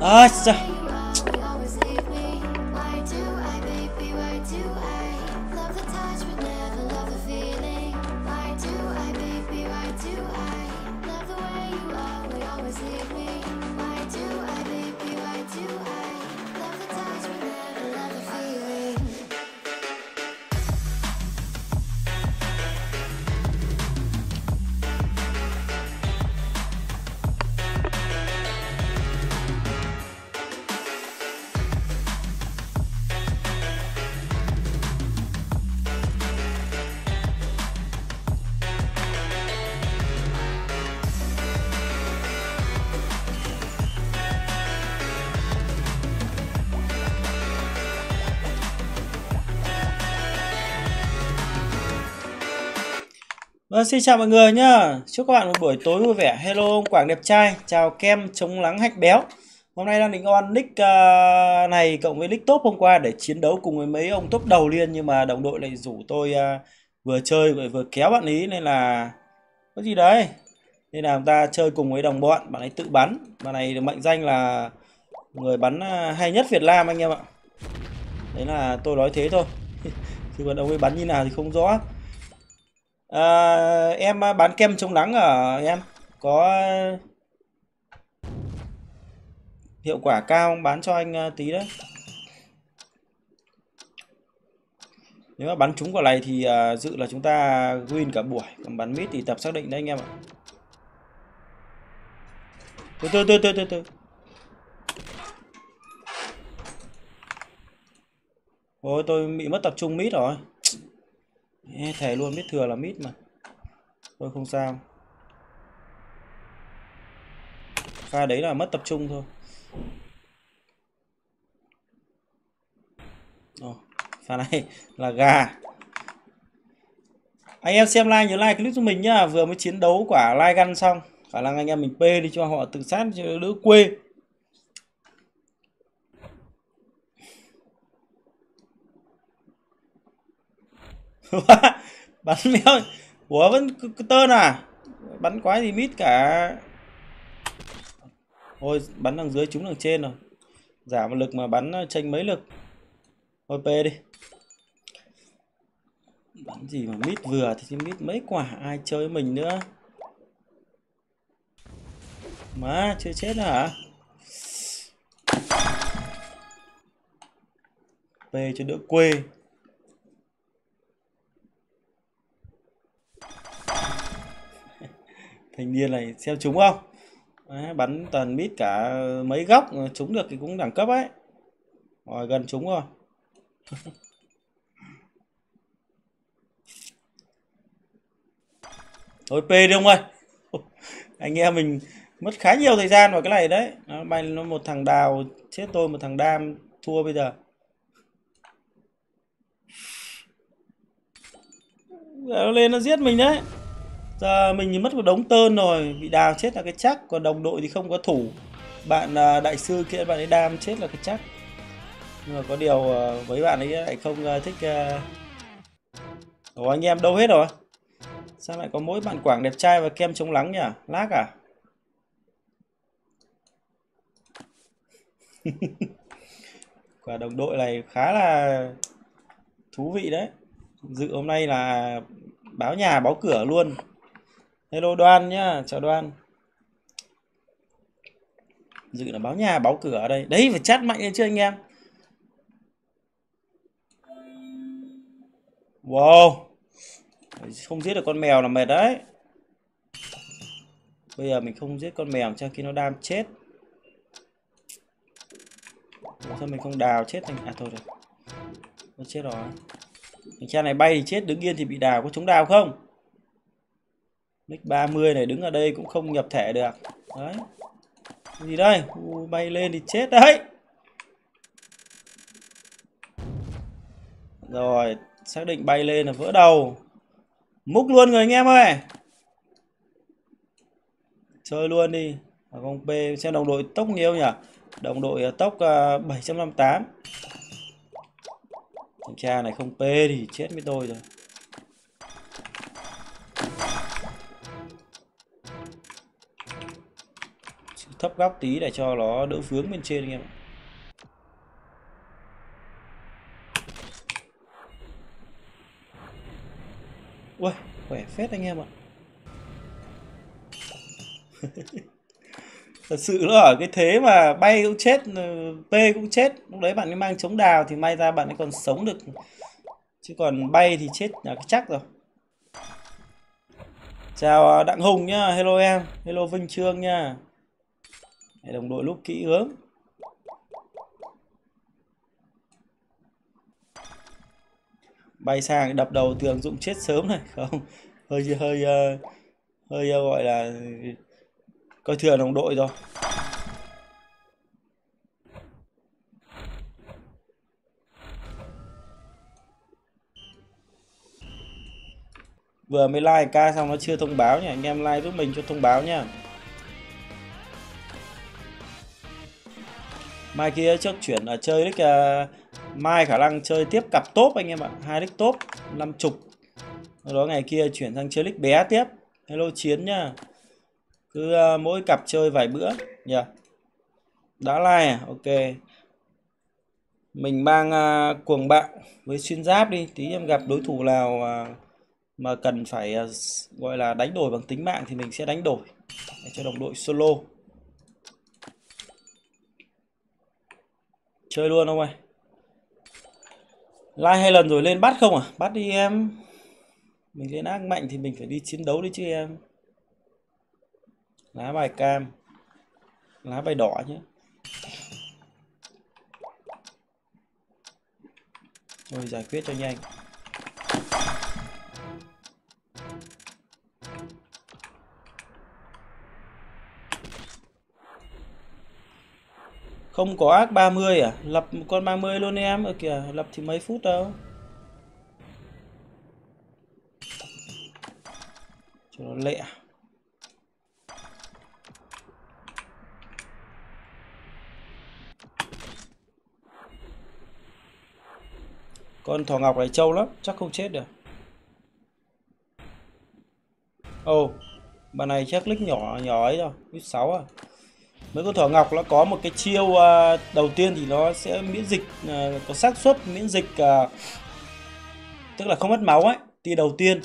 À, sao? Xin chào mọi người nhá. Chúc các bạn một buổi tối vui vẻ. Hello ông Quảng đẹp trai. Chào kem chống nắng hạch béo. Hôm nay đang định on nick này cộng với nick top hôm qua để chiến đấu cùng với mấy ông top đầu liên, nhưng mà đồng đội lại rủ tôi vừa chơi vừa kéo bạn ý, nên là có gì đấy. Nên là chúng ta chơi cùng với đồng bọn, bạn ấy tự bắn. Bạn này được mệnh danh là người bắn hay nhất Việt Nam anh em ạ. Đấy là tôi nói thế thôi. Chứ còn ông ấy bắn như nào thì không rõ. À, em bán kem chống nắng ở em có hiệu quả cao không? Bán cho anh tí đấy. Nếu mà bắn trúng quả này thì dự là chúng ta win cả buổi. Còn bắn mít thì tập xác định đấy anh em ạ. Từ từ. Ôi tôi bị mất tập trung mít rồi. Thầy luôn biết thừa là mít mà. Thôi không sao. Pha đấy là mất tập trung thôi. Pha này là gà. Anh em xem like nhớ like clip cho mình nhá. Vừa mới chiến đấu quả like gun xong. Khả năng anh em mình pê đi cho họ tự sát cho đỡ quê. Bắn méo. Ủa vẫn tơn à? Bắn quái gì mít cả. Ôi bắn đằng dưới trúng đằng trên rồi. Giảm lực mà bắn chênh mấy lực. Thôi pê đi. Bắn gì mà mít vừa thì mít mấy quả. Ai chơi mình nữa. Má chưa chết hả? Pê cho đỡ quê. Thành niên này xem trúng không? Đấy, bắn toàn mít cả mấy góc, trúng được thì cũng đẳng cấp ấy. Rồi gần trúng rồi. Thôi pê đi ông ơi. Anh em mình mất khá nhiều thời gian vào cái này đấy. Nó bay nó một thằng đào chết tôi, một thằng đam thua bây giờ. Nó lên nó giết mình đấy. Giờ mình thì mất một đống tơn rồi, bị đào chết là cái chắc, còn đồng đội thì không có thủ. Bạn đại sư kia bạn ấy đam chết là cái chắc. Nhưng mà có điều với bạn ấy lại không thích. Ủa anh em đâu hết rồi? Sao lại có mỗi bạn Quảng đẹp trai và kem chống nắng nhỉ? Lác à? Quả đồng đội này khá là thú vị đấy. Dự hôm nay là báo nhà báo cửa luôn. Hello Đoan nhá, chào Đoan. Dự là báo nhà báo cửa ở đây. Đấy phải chat mạnh lên chứ anh em. Wow. Không giết được con mèo là mệt đấy. Bây giờ mình không giết con mèo cho khi nó đam chết. Sao mình không đào chết thành. À thôi rồi. Nó chết rồi. Thằng cha này bay thì chết, đứng yên thì bị đào, có trúng đào không? Nick 30 này đứng ở đây cũng không nhập thẻ được. Đấy. Cái gì đây? Ui, bay lên thì chết đấy. Rồi, xác định bay lên là vỡ đầu. Múc luôn người anh em ơi. Chơi luôn đi. Ở con B xem đồng đội tốc nhiều nhỉ? Đồng đội tốc 758. Thằng cha này không pê thì chết với tôi rồi. thấp góc tí để cho nó đỡ vướng bên trên anh em ạ. Ui, khỏe phết anh em ạ. Thật sự nó ở cái thế mà bay cũng chết, P cũng chết. Lúc đấy bạn ấy mang chống đào thì may ra bạn ấy còn sống được. Chứ còn bay thì chết là chắc rồi. Chào Đặng Hùng nhá, hello em, hello Vinh Trương nha. Đồng đội lúc kỹ hướng. Bay sang đập đầu tường Dũng chết sớm này, không? Hơi gọi là coi thường đồng đội rồi. Vừa mới like ca xong nó chưa thông báo nhỉ, anh em like giúp mình cho thông báo nha. Mai kia trước chuyển ở chơi đích, mai khả năng chơi tiếp cặp top anh em ạ, 2 đích top 50. Đó ngày kia chuyển sang chơi đích bé tiếp. Hello Chiến nha. Cứ mỗi cặp chơi vài bữa nhỉ. Yeah. Đã like à? Ok. Mình mang cuồng bạo với xuyên giáp đi, tí em gặp đối thủ nào mà cần phải gọi là đánh đổi bằng tính mạng thì mình sẽ đánh đổi để cho đồng đội solo. Chơi luôn không ơi? Like 2 lần rồi lên bắt không à? Bắt đi em. Mình lên ác mạnh thì mình phải đi chiến đấu đi chứ em. Lá bài cam, lá bài đỏ nhé. Rồi giải quyết cho nhanh. Không có ác 30 à? Lập một con 30 luôn em. Ở kìa, lập thì mấy phút đâu. Cho nó lẹ. Con thỏ ngọc này trâu lắm, chắc không chết được. Ồ, bà này chắc lích nhỏ ấy rồi, lít 6 à. Mấy con thỏ ngọc nó có một cái chiêu đầu tiên thì nó sẽ miễn dịch, có xác suất miễn dịch, tức là không mất máu ấy. Thì đầu tiên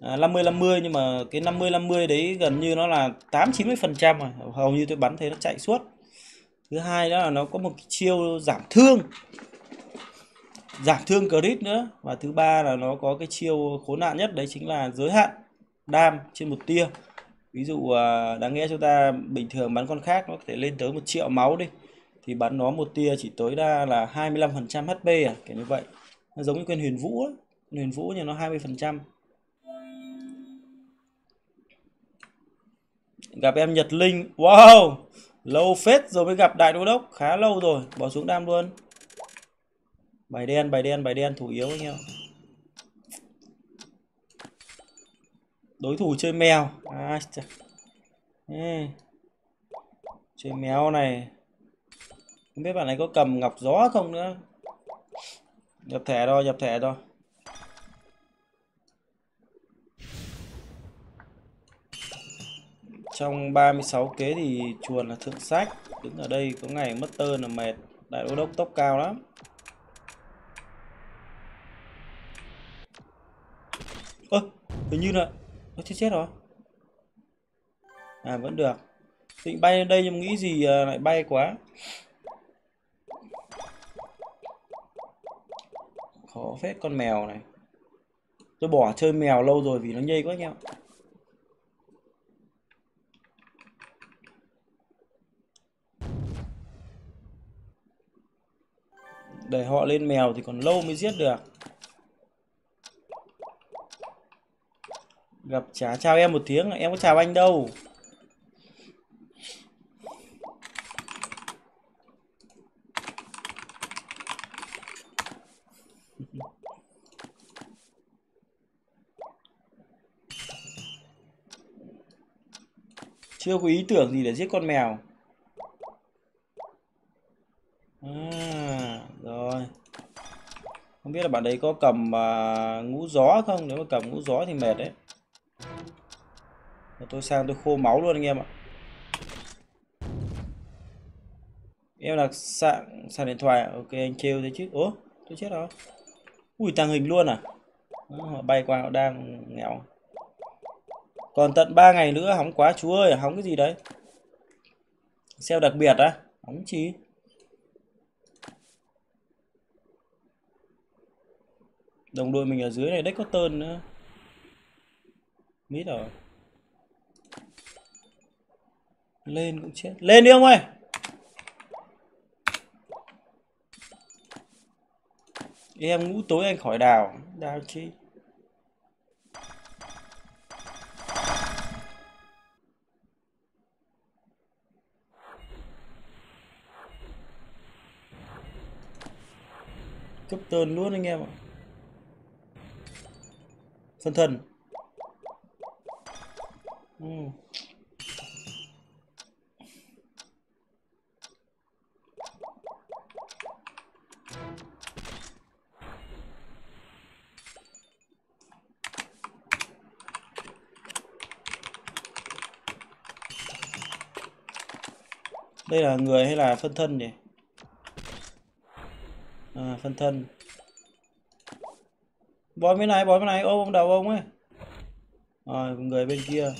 50-50, nhưng mà cái 50-50 đấy gần như nó là 8-90% rồi, hầu như tôi bắn thấy nó chạy suốt. Thứ hai đó là nó có một cái chiêu giảm thương crit nữa, và thứ ba là nó có cái chiêu khốn nạn nhất đấy chính là giới hạn đam trên một tia. Ví dụ đáng nghe chúng ta bình thường bắn con khác nó có thể lên tới 1 triệu máu đi, thì bắn nó một tia chỉ tối đa là 25% HP à, kiểu như vậy. Nó giống như quyền Huyền Vũ ấy. Huyền Vũ nhưng nó 20%. Gặp em Nhật Linh, wow, lâu phết rồi mới gặp đại đô đốc, khá lâu rồi, bỏ xuống đam luôn. Bài đen thủ yếu anh em. Đối thủ chơi mèo à, chơi mèo này không biết bạn này có cầm ngọc gió không nữa. Nhập thẻ rồi. Trong 36 kế thì chuồn là thượng sách, đứng ở đây có ngày mất tơ là mệt. Đại đô đốc tốc cao lắm. Ơ, hình như là nó chết rồi à, vẫn được. Định bay lên đây nhưng nghĩ gì lại bay quá, khó phết con mèo này. Tôi bỏ chơi mèo lâu rồi vì nó nhây quá anh em. Để họ lên mèo thì còn lâu mới giết được. Gặp trả chào em một tiếng, em có chào anh đâu. Chưa có ý tưởng gì để giết con mèo. À, rồi. Không biết là bạn đấy có cầm ngũ gió không? Nếu mà cầm ngũ gió thì mệt đấy. Tôi sang tôi khô máu luôn anh em ạ. Em là sạc điện thoại. Ok anh trêu thế chứ. Ủa tôi chết rồi. Ui tàng hình luôn à. Họ bay qua họ đang nghèo. Còn tận 3 ngày nữa. Hóng quá chú ơi. Hóng cái gì đấy. Xeo đặc biệt á. Hóng chi. Đồng đội mình ở dưới này. Đấy có tên nữa. Mít rồi. Lên cũng chết. Lên đi ông ơi. Em ngủ tối anh khỏi đào. Đào chi. Cấp tơn luôn anh em ạ. Phân thần. Đây là người hay là phân thân nhỉ? À, phân thân. Bói bên này, ôm đầu ông ấy. Rồi, à, người bên kia.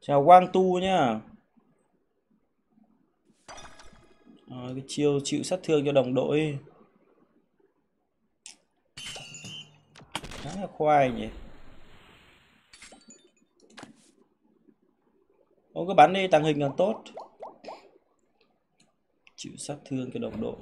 Chào Quang Tu nhá. Rồi, à, cái chiêu chịu sát thương cho đồng đội. Khá là khoai nhỉ. Ông cứ bắn đi, tàng hình càng tốt. Chịu sát thương cái đồng đội.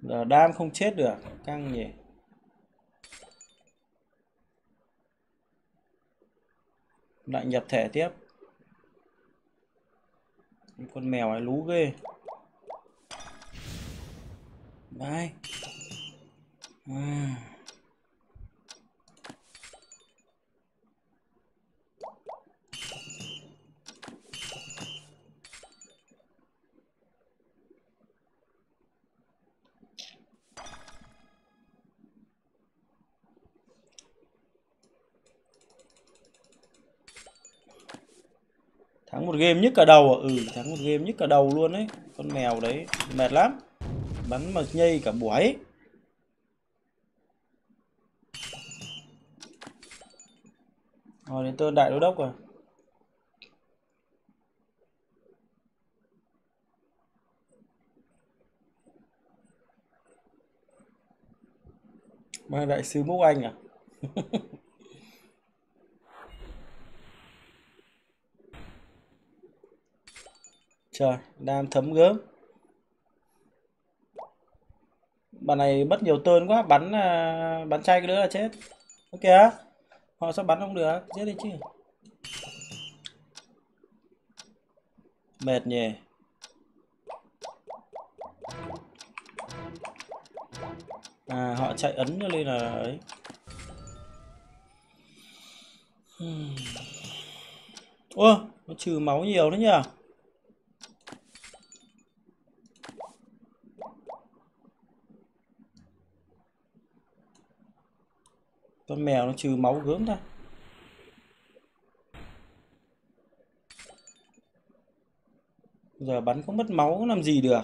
Giờ đam không chết được, căng nhỉ. Lại nhập thẻ tiếp. Con mèo này lú ghê. Đấy. À. Thắng một game nhức cả đầu à? Ừ, thắng một game nhức cả đầu luôn đấy. Con mèo đấy, mệt lắm. Bắn mà nhây cả buổi. Rồi, đến tôi đại đô đốc rồi. Mà đại sứ Múc Anh à? Trời, đam thấm gớm. Bạn này mất nhiều tên quá, bắn chay cái nữa là chết. Ok, họ sao bắn không được, chết đi chứ. Mệt nhỉ. À, họ chạy ấn cho nên là ấy. Ủa, nó trừ máu nhiều đấy nhỉ. Con mèo nó trừ máu gớm ra. Giờ bắn không mất máu làm gì được.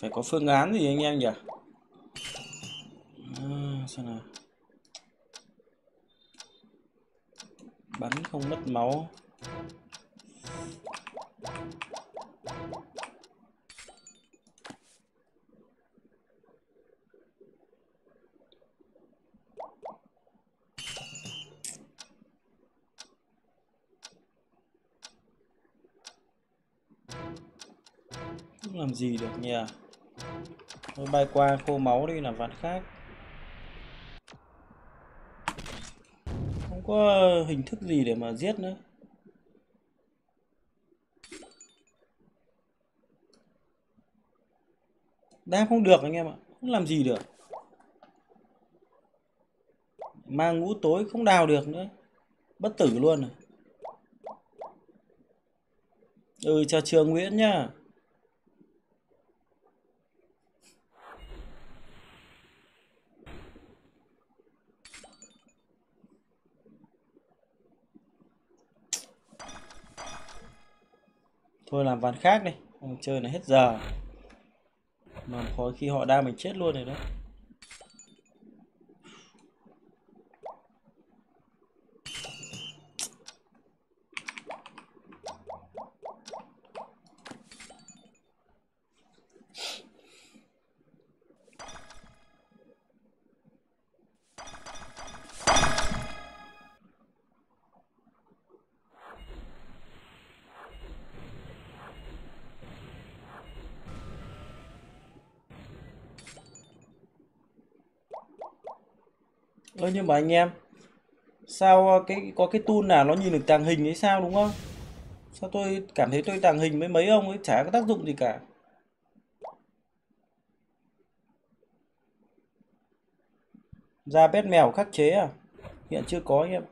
Phải có phương án gì anh em nhỉ? À, sao nào? Bắn không mất máu. Làm gì được nhỉ? Thôi bay qua khô máu đi làm ván khác. Không có hình thức gì để mà giết nữa. Đáp không được anh em ạ, không làm gì được. Mang ngũ tối không đào được nữa, bất tử luôn rồi. Ừ, chào Trường Nguyễn nhá. Thôi làm ván khác đi, chơi là hết giờ. Mà khó khi họ đa mình chết luôn rồi đó. Ơ nhưng mà anh em, sao cái có cái tool nào nó nhìn được tàng hình ấy sao, đúng không? Sao tôi cảm thấy tôi tàng hình với mấy ông ấy chả có tác dụng gì cả. Da bét mèo khắc chế à? Hiện chưa có anh em.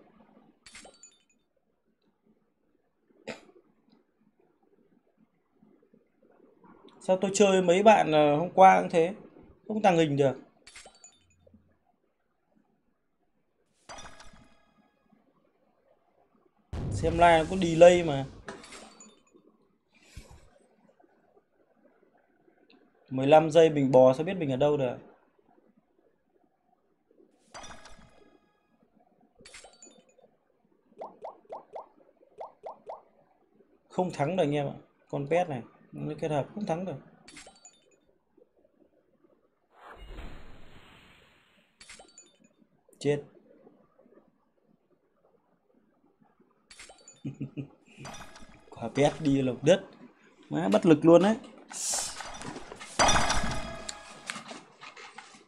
Sao tôi chơi mấy bạn hôm qua cũng thế, không tàng hình được. Xem live nó có delay mà. mười lăm giây mình bò sao biết mình ở đâu được. Không thắng được anh em ạ. Con pet này nó kết hợp không thắng được. Chết. Quả pet đi lộc đất, má bất lực luôn đấy.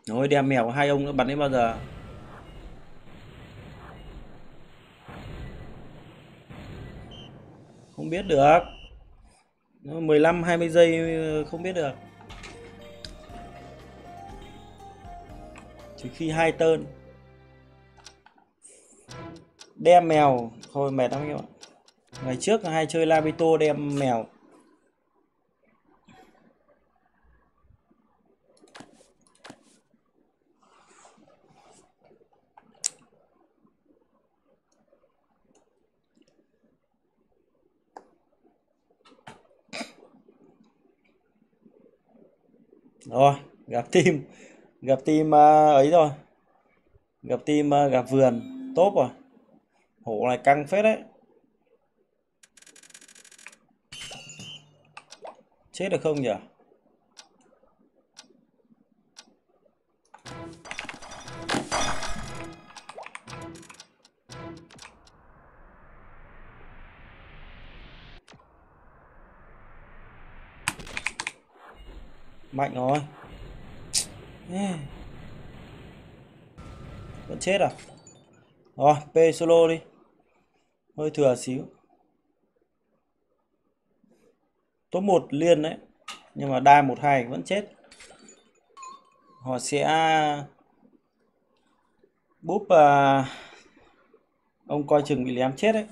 Rồi đem mèo của hai ông nữa bắn đến bao giờ. Không biết được, 15-20 giây không biết được. Chỉ khi hai tơn đem mèo thôi mệt lắm các bạn. Ngày trước hay chơi Labito đem mèo. Rồi, gặp team ấy rồi. Gặp team gặp vườn, tốt rồi. Hổ này căng phết đấy. Chết được không nhỉ? Mạnh rồi. Vẫn chết à? Rồi, P solo đi. Hơi thừa xíu. Top 1 liên đấy. Nhưng mà đai 1-2 vẫn chết. Họ sẽ búp ông coi chừng bị lém chết đấy.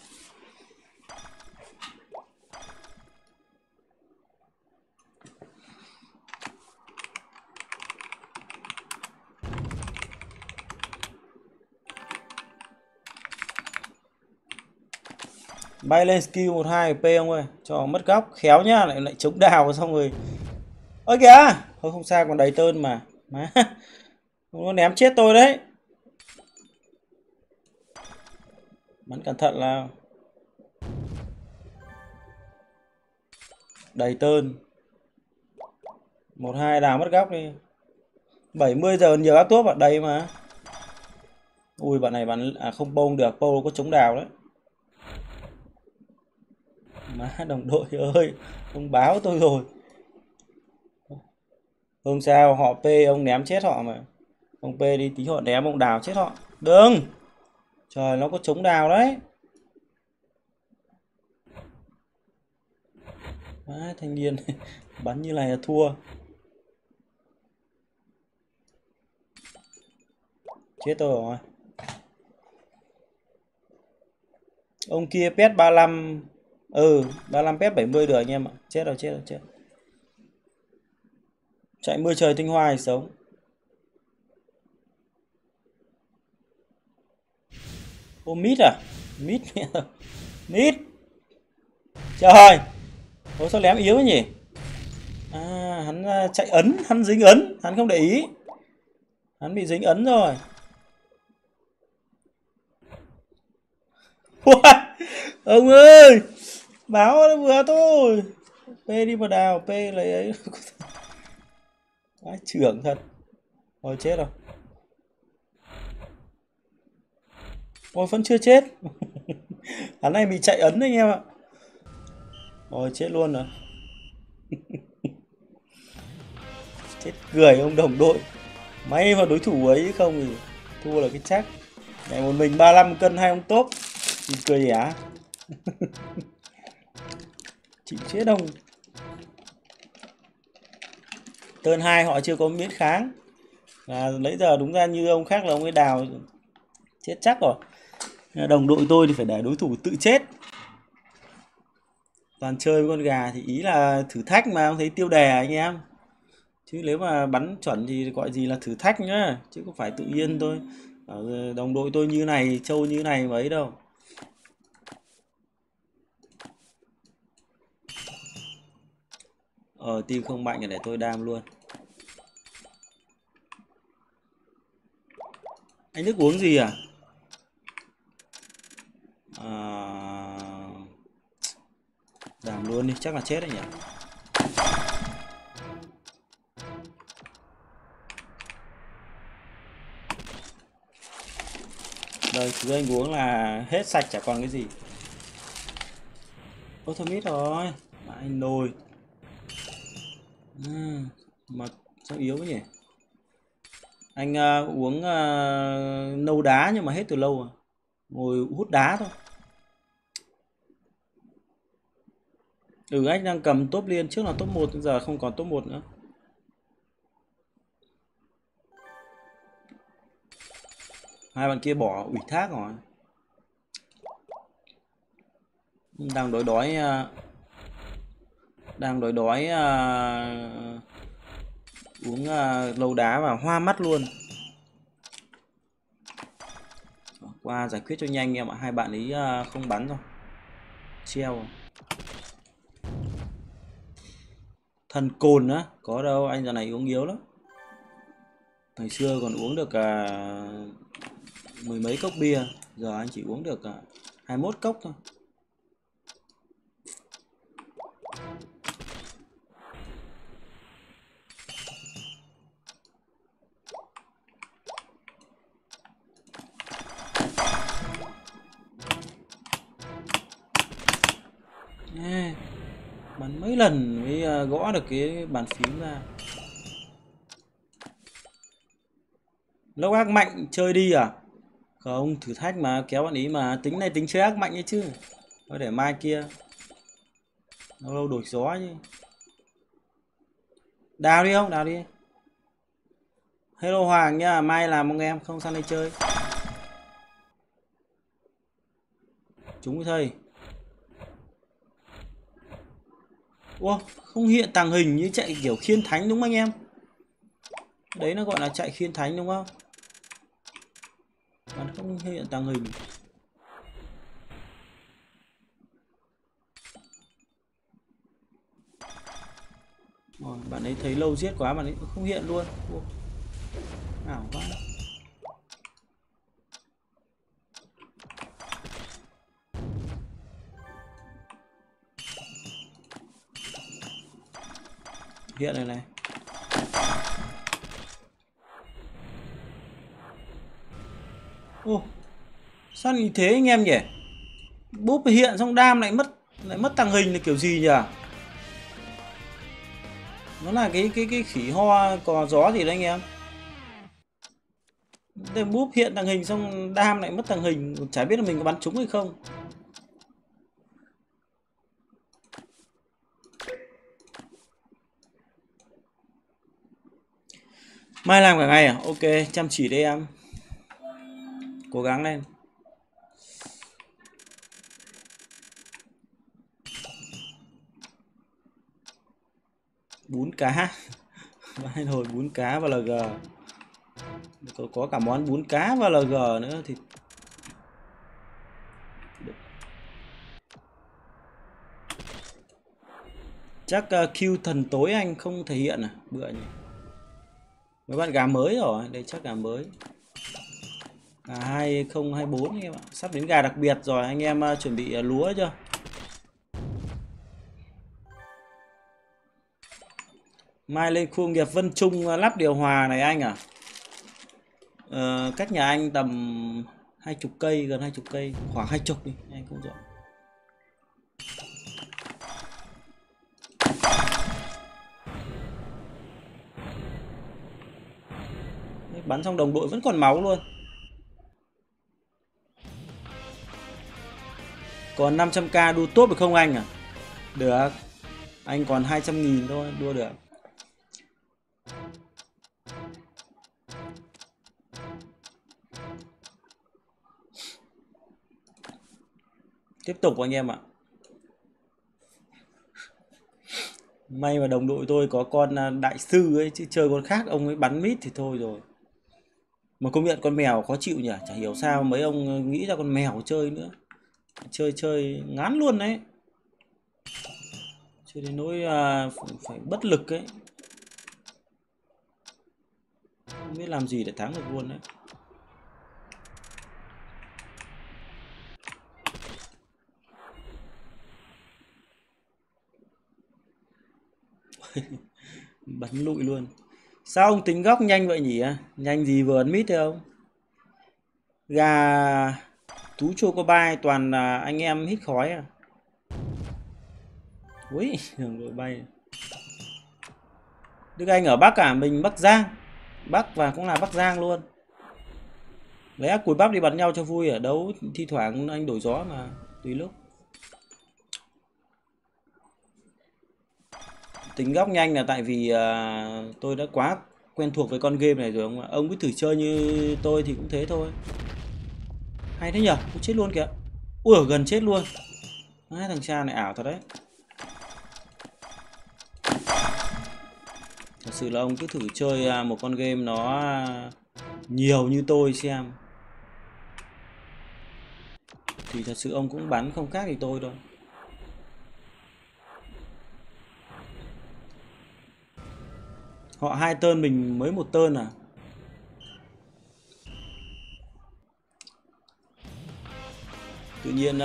Bay lên skill 1-2 P ông ơi, cho mất góc khéo nhá, lại chống đào xong rồi. Ơ kìa, thôi không sao còn đầy tơn mà. Má. Nó ném chết tôi đấy. Bắn cẩn thận nào. Đầy tơn. 1-2 đào mất góc đi. 70 giờ nhiều áp tốt bạn đầy mà. Ui bạn này bắn không bông được, bông có chống đào đấy. Má đồng đội ơi, ông báo tôi rồi. Không sao, họ P ông ném chết họ mà. Ông P đi tí họ ném ông đào chết họ. Đừng. Trời nó có chống đào đấy. Má thanh niên bắn như này là thua. phía tôi rồi. Ông kia pet 35. Ừ, 35 pet 70 được anh em ạ. Chết rồi, chết rồi, chết. Chạy mưa trời tinh hoa thì sống. Ô mít à? Mít. Mít. Trời. Ôi sao lém yếu nhỉ? À, hắn chạy ấn, hắn dính ấn, hắn không để ý. Hắn bị dính ấn rồi. Ông ơi, báo nó vừa thôi. P đi vào đào, P lấy ấy. Cái trưởng thật. Rồi chết rồi. Ôi vẫn chưa chết. Hắn này bị chạy ấn anh em ạ. Rồi chết luôn rồi. Chết cười ông đồng đội. May vào đối thủ ấy không thì thua là cái chắc. Này một mình 35 cân hai ông top. Chị cười gì á? Chị chết ông. Tơn 2 họ chưa có miễn kháng. À, nãy giờ đúng ra như ông khác là ông ấy đào chết chắc rồi. Đồng đội tôi thì phải để đối thủ tự chết. Toàn chơi với con gà thì ý là thử thách mà không thấy tiêu đề anh em. Chứ nếu mà bắn chuẩn thì gọi gì là thử thách nhá. Chứ không phải tự nhiên thôi. Đồng đội tôi như này, trâu như này mà ấy đâu. Team không mạnh thì để tôi đam luôn. Anh Đức uống gì à? Đam luôn đi, chắc là chết đấy nhỉ. Đây, thứ anh uống là hết sạch chả còn cái gì. Ô thôi biết rồi. Lại nồi. Mà sao yếu nhỉ? Anh uống nâu đá nhưng mà hết từ lâu rồi. Ngồi hút đá thôi. Ừ, anh đang cầm top liên. Trước là top 1, giờ không còn top 1 nữa. Hai bạn kia bỏ ủy thác rồi. Đang đói đói. Đang đói đói. Uống lâu đá và hoa mắt luôn. Qua giải quyết cho nhanh em ạ. Hai bạn ấy không bắn rồi. Treo rồi. Thần cồn á. Có đâu, anh giờ này uống yếu lắm. Ngày xưa còn uống được mười mấy cốc bia. Giờ anh chỉ uống được 21 cốc thôi. Bắn mấy lần mới gõ được cái bàn phím ra. Lốc ác mạnh chơi đi à? Không, thử thách mà, kéo bạn ý mà. Tính này tính chơi ác mạnh ấy chứ. Thôi để mai kia. Lâu lâu đổi gió chứ. Đào đi không? Đào đi. Hello Hoàng nha, mai làm ông em không sang đây chơi. Chúng thầy. Wow, không hiện tàng hình như chạy kiểu khiên thánh đúng không anh em? Đấy nó gọi là chạy khiên thánh đúng không? Bắn không hiện tàng hình. Rồi, bạn ấy thấy lâu giết quá bạn ấy không hiện luôn. Wow. Ảo quá. Hiện này này. Ô, sao như thế anh em nhỉ? Búp hiện xong đam lại mất tàng hình là kiểu gì nhỉ? Nó là cái khỉ ho cò gió gì đấy anh em. Đây búp hiện tàng hình xong đam lại mất tàng hình, chả biết là mình có bắn trúng hay không. Mai làm cả ngày à? Ok, chăm chỉ đây em. Cố gắng lên. Bún cá. Vãi nồi bún cá và LG. Có cả món bún cá và LG nữa thì chắc Q thần tối anh không thể hiện à? Bựa nhỉ. Mấy bạn gà mới rồi, đây chắc gà mới. Gà 2024 anh em ạ. Sắp đến gà đặc biệt rồi, anh em chuẩn bị lúa chưa? Mai lên khu nghiệp Vân Trung lắp điều hòa này anh à? Cách nhà anh tầm 20 cây, gần 20 cây, khoảng 20 đi, anh không rõ. Bắn xong đồng đội vẫn còn máu luôn. Còn 500k đua top được không anh à? Được. Anh còn 200.000 thôi, đua được. Tiếp tục anh em ạ. May mà đồng đội tôi có con đại sư ấy, chứ chơi con khác ông ấy bắn mít thì thôi rồi. Mà công nhận con mèo khó chịu nhỉ, chả hiểu sao mấy ông nghĩ ra con mèo chơi nữa. Chơi ngán luôn đấy. Chơi đến nỗi phải bất lực ấy. Không biết làm gì để thắng được luôn đấy. Bắn lụi luôn. Sao ông tính góc nhanh vậy nhỉ? Nhanh gì vừa ấn mít thôi ông. Gà Tú Chocobai toàn là anh em hít khói à. Úi, đường đội bay. Đức Anh ở Bắc à? Mình Bắc Giang. Bắc và cũng là Bắc Giang luôn. Lấy ác cùi bắp đi bắn nhau cho vui ở đấu. Thi thoảng anh đổi gió mà. Tùy lúc. Tính góc nhanh là tại vì tôi đã quá quen thuộc với con game này rồi ông ạ. Ông cứ thử chơi như tôi thì cũng thế thôi. Hay thế nhở? Ui, chết luôn kìa. Ui, gần chết luôn. Hai thằng cha này ảo thật đấy. Thật sự là ông cứ thử chơi một con game nó nhiều như tôi xem. Thì thật sự ông cũng bắn không khác gì tôi đâu. Họ 2 tơn mình mới 1 tơn à? Tự nhiên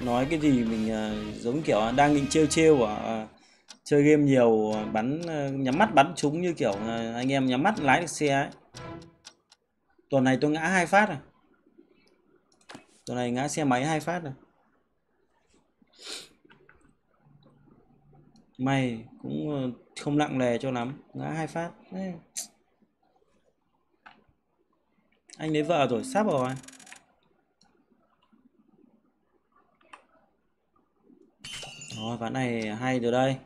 nói cái gì mình giống kiểu đang định trêu chơi game nhiều bắn nhắm mắt bắn trúng như kiểu anh em nhắm mắt lái được xe ấy. Tuần này tôi ngã 2 phát à? Tuần này ngã xe máy 2 phát à? Mày cũng không nặng nề cho lắm, ngã 2 phát. Anh lấy vợ rồi, sắp rồi. Rồi, ván này hay rồi đây.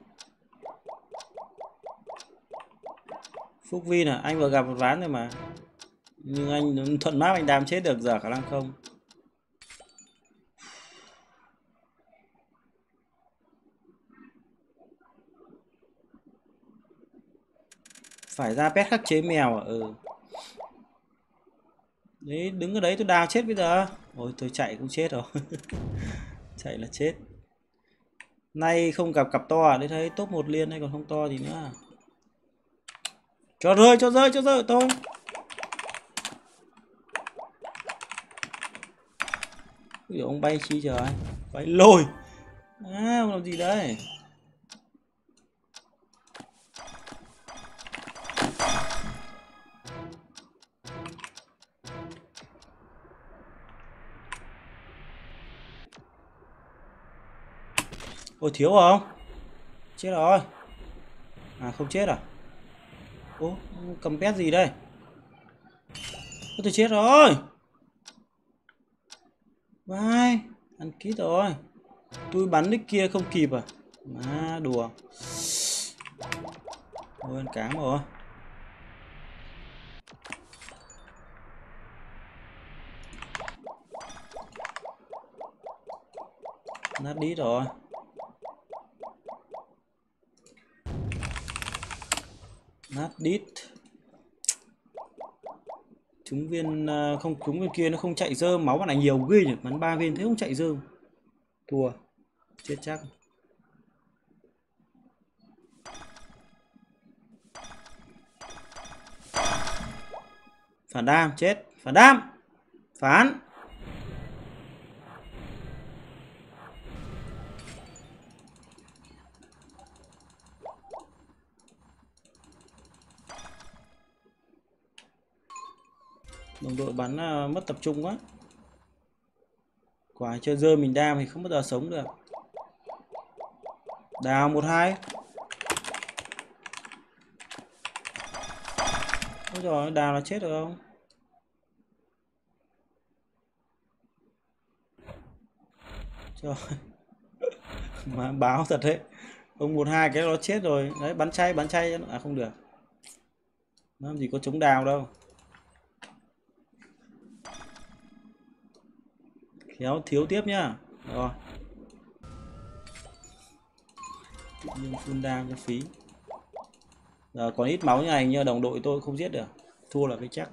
Phúc Vin à, anh vừa gặp một ván rồi mà. Nhưng anh thuận map anh đam chết được, giờ khả năng không. Phải ra pet khắc chế mèo à? Ừ. Đấy, đứng ở đấy tôi đào chết bây giờ. Ôi, tôi chạy cũng chết rồi. Chạy là chết. Nay không gặp cặp to à? Đấy thấy top 1 liên hay còn không to gì nữa à? Cho rơi, cho rơi, cho rơi tôi. Ui, ông bay chi trời. Bay lồi. À, ông làm gì đấy? Ôi thiếu không? Chết rồi. À không chết à? Ô, cầm pet gì đây? Ôi, tôi chết rồi. Vai, ăn kít rồi. Tôi bắn đích kia không kịp à? Má đùa. Ôi, ăn cám rồi. Nó đi rồi. Nát đít. Chúng viên không, chúng bên kia nó không chạy dơ, máu bạn này nhiều ghê nhỉ, bắn 3 viên thế không chạy dơ. Thua. Chết chắc. Phản đam, chết, phản đam. Phán. Đồng đội bắn mất tập trung quá. Quả chơi rơi mình đam thì không bao giờ sống được. Đào 1-2. Ôi giời, đào là chết được không? Trời mà báo thật đấy. Ông 1-2 cái nó chết rồi. Đấy, bắn chay à, không được. Nó làm gì có chống đào đâu. Kéo thiếu tiếp nhá. Rồi. Tự nhiên full down cho phí. Giờ còn ít máu như này nhưng đồng đội tôi không giết được. Thua là cái chắc.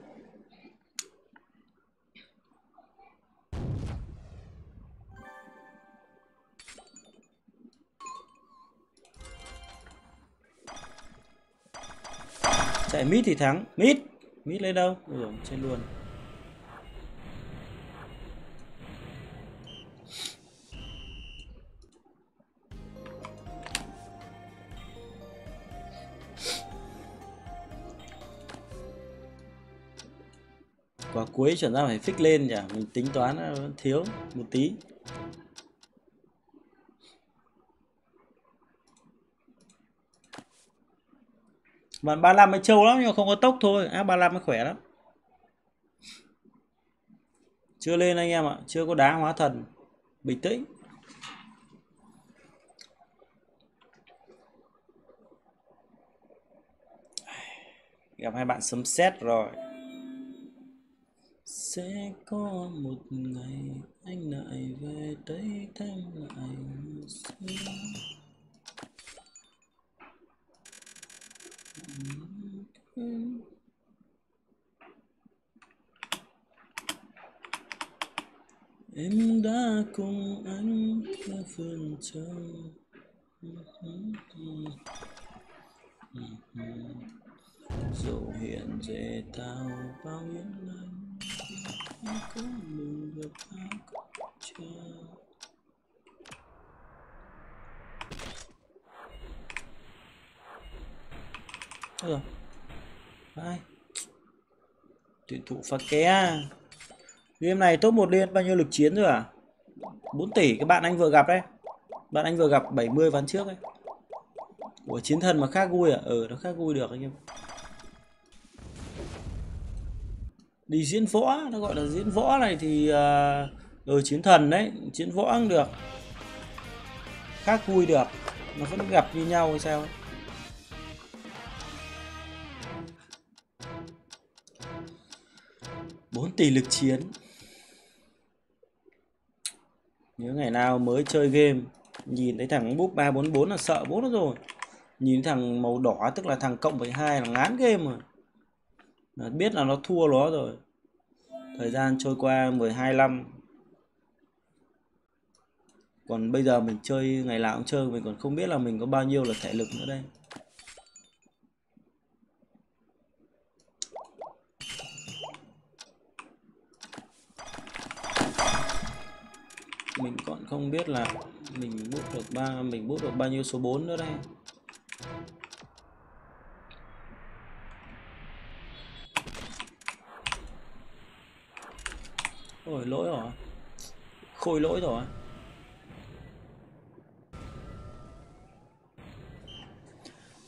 Chạy mid thì thắng. Mid. Mid lấy đâu? Ủa, trên luôn. Quả cuối chuyển ra phải fix lên nhỉ, mình tính toán thiếu một tí. Bạn 35 mới trâu lắm nhưng mà không có tốc thôi, à, 35 mới khỏe lắm. Chưa lên anh em ạ, chưa có đá hóa thần, bình tĩnh. Gặp hai bạn sấm sét rồi. Sẽ có một ngày anh lại về đây thăm lại một xíu. Em đã cùng anh qua phương trời. Dẫu hiện dễ tao bao nhiêu lần. Rồi. Ai? Tuyển thủ phá ké. Game này top 1 liên bao nhiêu lực chiến rồi à? 4 tỷ các bạn anh vừa gặp đấy. Bạn anh vừa gặp 70 ván trước đấy. Ủa chiến thần mà khác vui à? Ừ nó khác vui được anh em. Đi diễn võ, nó gọi là diễn võ này thì chiến thần đấy, chiến võ cũng được. Khác vui được, nó vẫn gặp như nhau hay sao ấy. Bốn tỷ lực chiến. Nếu ngày nào mới chơi game, nhìn thấy thằng búp 344 là sợ bố nó rồi. Nhìn thằng màu đỏ tức là thằng cộng với 2 là ngán game rồi. Nó biết là nó thua nó rồi. Thời gian trôi qua 12 năm. Còn bây giờ mình chơi ngày nào cũng chơi, mình còn không biết là mình có bao nhiêu là thể lực nữa đây. Mình còn không biết là mình bút được bao nhiêu số 4 nữa đây. Ôi lỗi rồi. Khôi lỗi rồi.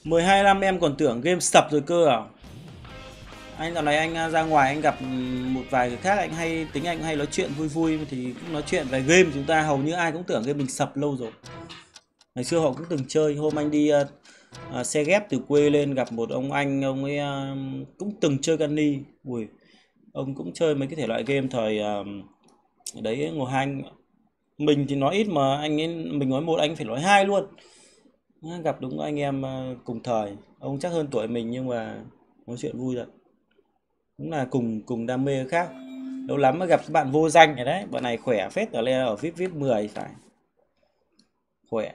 Mười hai năm em còn tưởng game sập rồi cơ à. Anh dạo này anh ra ngoài anh gặp một vài người khác, anh hay tính anh hay nói chuyện vui vui thì cũng nói chuyện về game, chúng ta hầu như ai cũng tưởng game mình sập lâu rồi. Ngày xưa họ cũng từng chơi. Hôm anh đi xe ghép từ quê lên gặp một ông anh, ông ấy cũng từng chơi Gunny. Ui ông cũng chơi mấy cái thể loại game thời đấy ngồi hai anh Mình thì nói ít mà anh ấy, mình nói một anh phải nói hai luôn. Gặp đúng anh em cùng thời, ông chắc hơn tuổi mình nhưng mà nói chuyện vui rồi. Cũng là cùng đam mê khác. Lâu lắm mới gặp các bạn vô danh này đấy, bạn này khỏe phết, ở VIP 10 phải. Khỏe.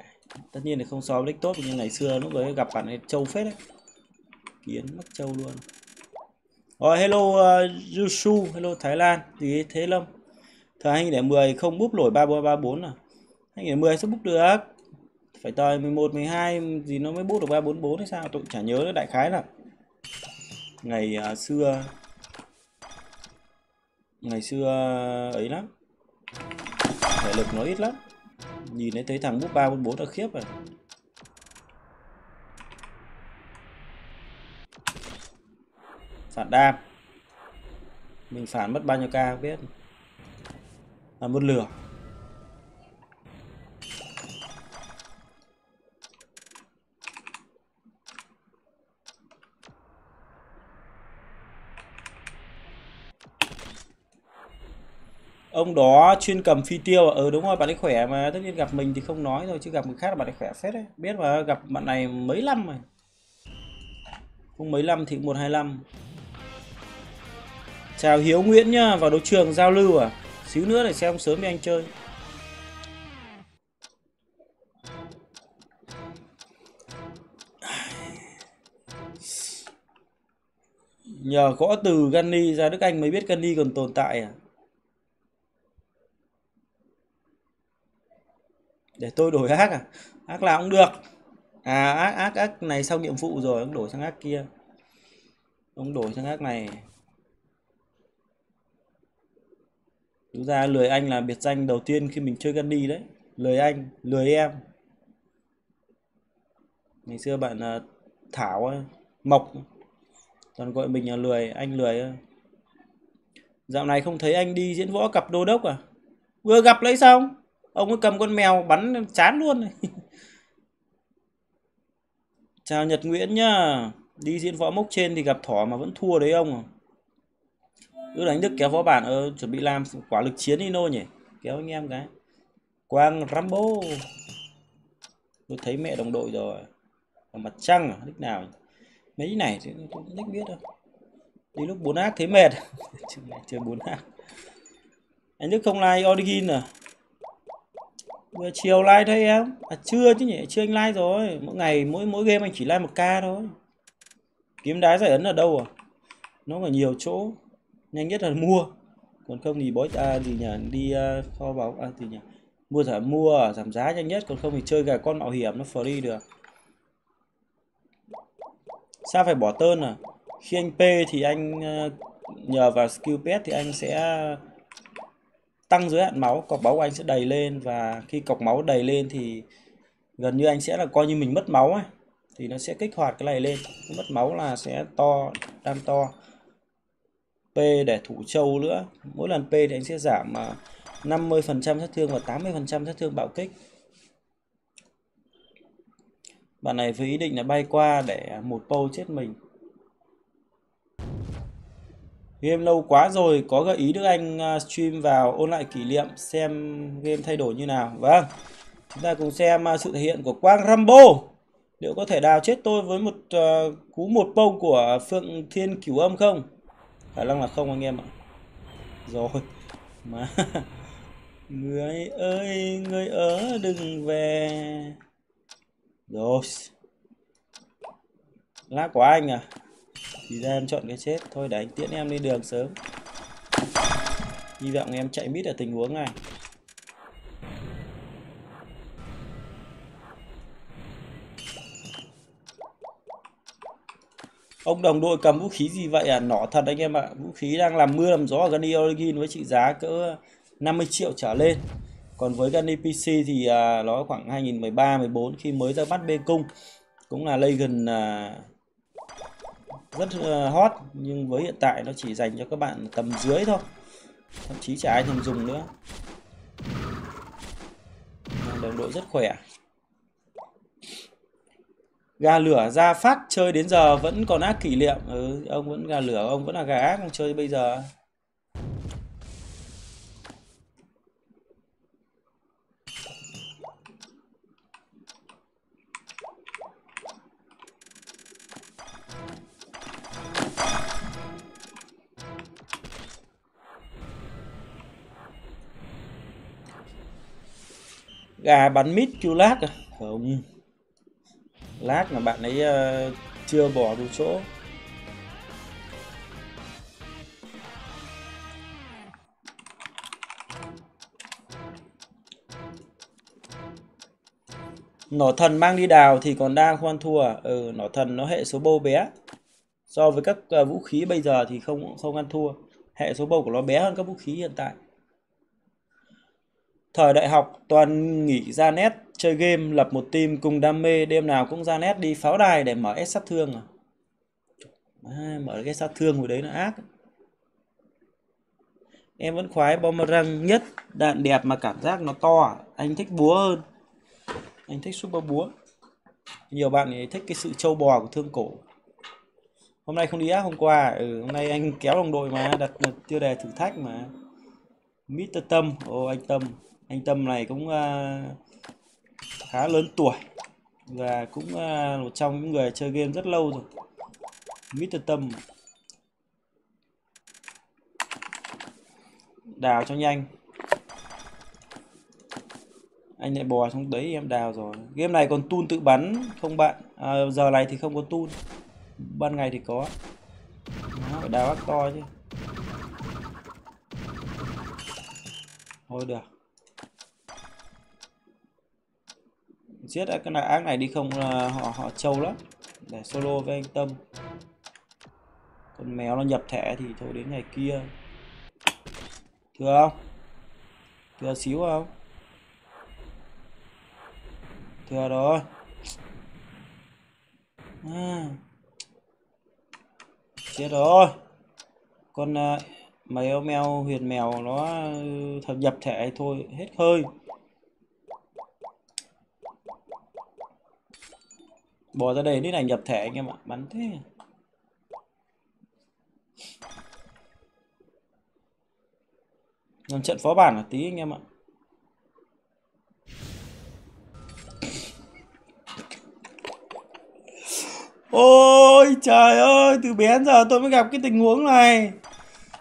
Tất nhiên là không so với tốt như ngày xưa lúc đấy gặp bạn này trâu phết đấy. Kiến mắc trâu luôn. Rồi hello Yusu, hello Thái Lan, gì Thế Lâm. Thời 2010 không búp nổi 3334 à. 2010 sẽ búp được. Phải tới 11 12 gì nó mới búp được 344 hay sao? Tôi chả nhớ nữa, đại khái là ngày xưa ấy lắm. Thể lực nó ít lắm. Nhìn thấy thằng búp 344 là khiếp rồi. Phản đam. Mình phản mất bao nhiêu ca không biết. À, một lửa. Ông đó chuyên cầm phi tiêu. Ừ đúng rồi, bạn ấy khỏe mà. Tất nhiên gặp mình thì không nói rồi, chứ gặp người khác là bạn ấy khỏe phết đấy. Biết mà, gặp bạn này mấy năm rồi. Không mấy năm thì 125. Chào Hiếu Nguyễn nhá, vào đấu trường giao lưu à. Xíu nữa để xem sớm với anh chơi. Nhờ gõ từ Gunny ra Đức Anh mới biết Gunny còn tồn tại à. Để tôi đổi ác à? Ác là cũng được. À ác này xong nhiệm vụ rồi, ông đổi sang ác kia. Ông đổi sang ác này. Thực ra lười anh là biệt danh đầu tiên khi mình chơi Gunny đấy. Lười anh, lười em. Ngày xưa bạn Thảo, Mộc toàn gọi mình là lười, anh lười. Dạo này không thấy anh đi diễn võ cặp đô đốc à? Vừa gặp lấy xong, ông ấy cầm con mèo bắn chán luôn. Chào Nhật Nguyễn nhá. Đi diễn võ mốc trên thì gặp thỏ mà vẫn thua đấy ông à. Cứ đánh Đức kéo võ bản, chuẩn bị làm quả lực chiến đi nô nhỉ. Kéo anh em cái Quang Rambo. Tôi thấy mẹ đồng đội rồi. Ở mặt trăng à, nick nào? Mấy cái này tôi cũng nick biết đâu. Đi lúc 4 ác thấy mệt. Chơi 4 ác. Anh Đức không like Origin à? Vừa chiều like thôi em. À chưa chứ nhỉ, chưa anh like rồi. Mỗi ngày mỗi game anh chỉ like 1k thôi. Kiếm đá giải ấn ở đâu à? Nó ở nhiều chỗ. Nhanh nhất là mua, còn không thì bói gì nhỉ, đi kho báu gì nhỉ, mua giảm giá nhanh nhất, còn không thì chơi gà con mạo hiểm nó free được. Sao phải bỏ tơn à? Khi anh P thì anh nhờ vào skill pet thì anh sẽ tăng giới hạn máu, cọc máu của anh sẽ đầy lên, và khi cọc máu đầy lên thì gần như anh sẽ là coi như mình mất máu ấy, thì nó sẽ kích hoạt cái này lên, mất máu là sẽ to đam to. P để thủ châu nữa, mỗi lần P thì anh sẽ giảm 50% sát thương và 80% sát thương bạo kích. Bạn này với ý định là bay qua để một pâu chết mình. Game lâu quá rồi, có gợi ý Đức Anh stream vào ôn lại kỷ niệm xem game thay đổi như nào. Vâng, chúng ta cùng xem sự thể hiện của Quang Rambo. Liệu có thể đào chết tôi với một cú một pâu của Phượng Thiên Cửu Âm không? Khả năng là không anh em ạ. Rồi mà người ơi người ở đừng về. Rồi lá của anh à, thì ra em chọn cái chết thôi, để anh tiễn em đi đường sớm. Hy vọng em chạy mít ở tình huống này. Ông đồng đội cầm vũ khí gì vậy à? Nỏ thật anh em ạ. Vũ khí đang làm mưa làm gió ở Gunny Origin với trị giá cỡ 50 triệu trở lên. Còn với Gunny PC thì nó khoảng 2013-14 khi mới ra mắt bê cung. Cũng là Legend rất hot. Nhưng với hiện tại nó chỉ dành cho các bạn tầm dưới thôi. Thậm chí chả ai thèm dùng nữa. Đồng đội rất khỏe. Gà lửa ra phát chơi đến giờ vẫn còn ác kỷ niệm. Ông vẫn gà lửa, ông vẫn là gà ác, ông chơi bây giờ. Gà bán mít kêu lát à? Không, lát là bạn ấy chưa bỏ đủ chỗ. Nỏ thần mang đi đào thì còn đang khoan thua à? Ừ, nỏ thần nó hệ số bâu bé. So với các vũ khí bây giờ thì không ăn thua. Hệ số bâu của nó bé hơn các vũ khí hiện tại. Thời đại học toàn nghỉ ra net, chơi game, lập một team cùng đam mê. Đêm nào cũng ra net đi pháo đài để mở S sát thương à? Mở cái sát thương hồi đấy nó ác. Em vẫn khoái Bomberang nhất, đạn đẹp mà cảm giác nó to à? Anh thích búa hơn. Anh thích super búa. Nhiều bạn ấy thích cái sự trâu bò của thương cổ. Hôm nay không đi á, hôm qua. Hôm nay anh kéo đồng đội mà đặt tiêu đề thử thách mà. Mr. Tâm, anh Tâm. Anh Tâm này cũng khá lớn tuổi và cũng một trong những người chơi game rất lâu rồi. Mr. Tâm. Đào cho nhanh. Anh lại bò trong đấy, em đào rồi. Game này còn tun tự bắn không bạn? Giờ này thì không có tun. Ban ngày thì có. Phải đào ác to chứ. Thôi được. Giết cái ác này đi không là họ trâu lắm. Để solo với anh Tâm. Con mèo nó nhập thẻ thì thôi đến ngày kia. Thừa không? Thừa xíu không? Thừa rồi. Chết rồi. Con mấy ông mèo huyền mèo nó thập nhập thẻ thôi, hết hơi. Bỏ ra đây đến này nhập thẻ anh em ạ, bắn thế. Làm trận phó bản một tí anh em ạ. Ôi trời ơi, từ bé đến giờ tôi mới gặp cái tình huống này.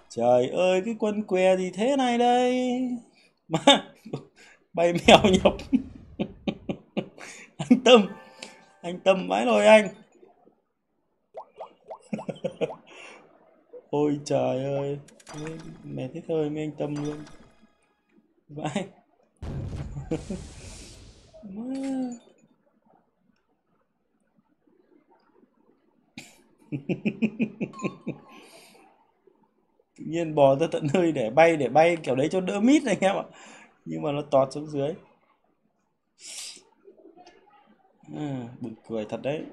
Trời ơi, cái quân què gì thế này đây mà. Bay mèo nhập. Anh Tâm. Anh Tâm vãi rồi anh. Ôi trời ơi, mẹ thế thôi mấy anh Tâm luôn. Vãi. Tự nhiên bò ra tận nơi để bay, kiểu đấy cho đỡ mít anh em ạ. Nhưng mà nó tọt xuống dưới. Buồn cười thật đấy.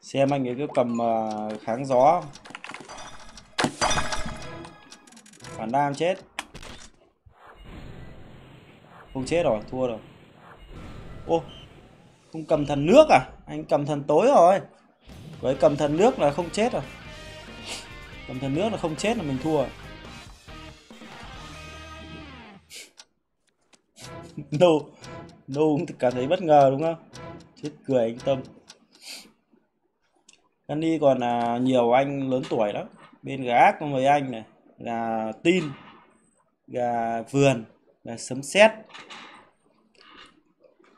Xem anh ấy cứ cầm kháng gió. Phản đam chết. Không chết rồi, thua rồi. Ô, không cầm thần nước à? Anh cầm thần tối rồi. Với cầm thần nước là không chết rồi. Cầm thần nước là không chết là mình thua rồi. No cũng cảm thấy bất ngờ đúng không? Chết cười anh Tâm. Gunny còn nhiều anh lớn tuổi lắm. Bên gà ác có mấy anh này. Gà tin, gà vườn, gà sấm sét.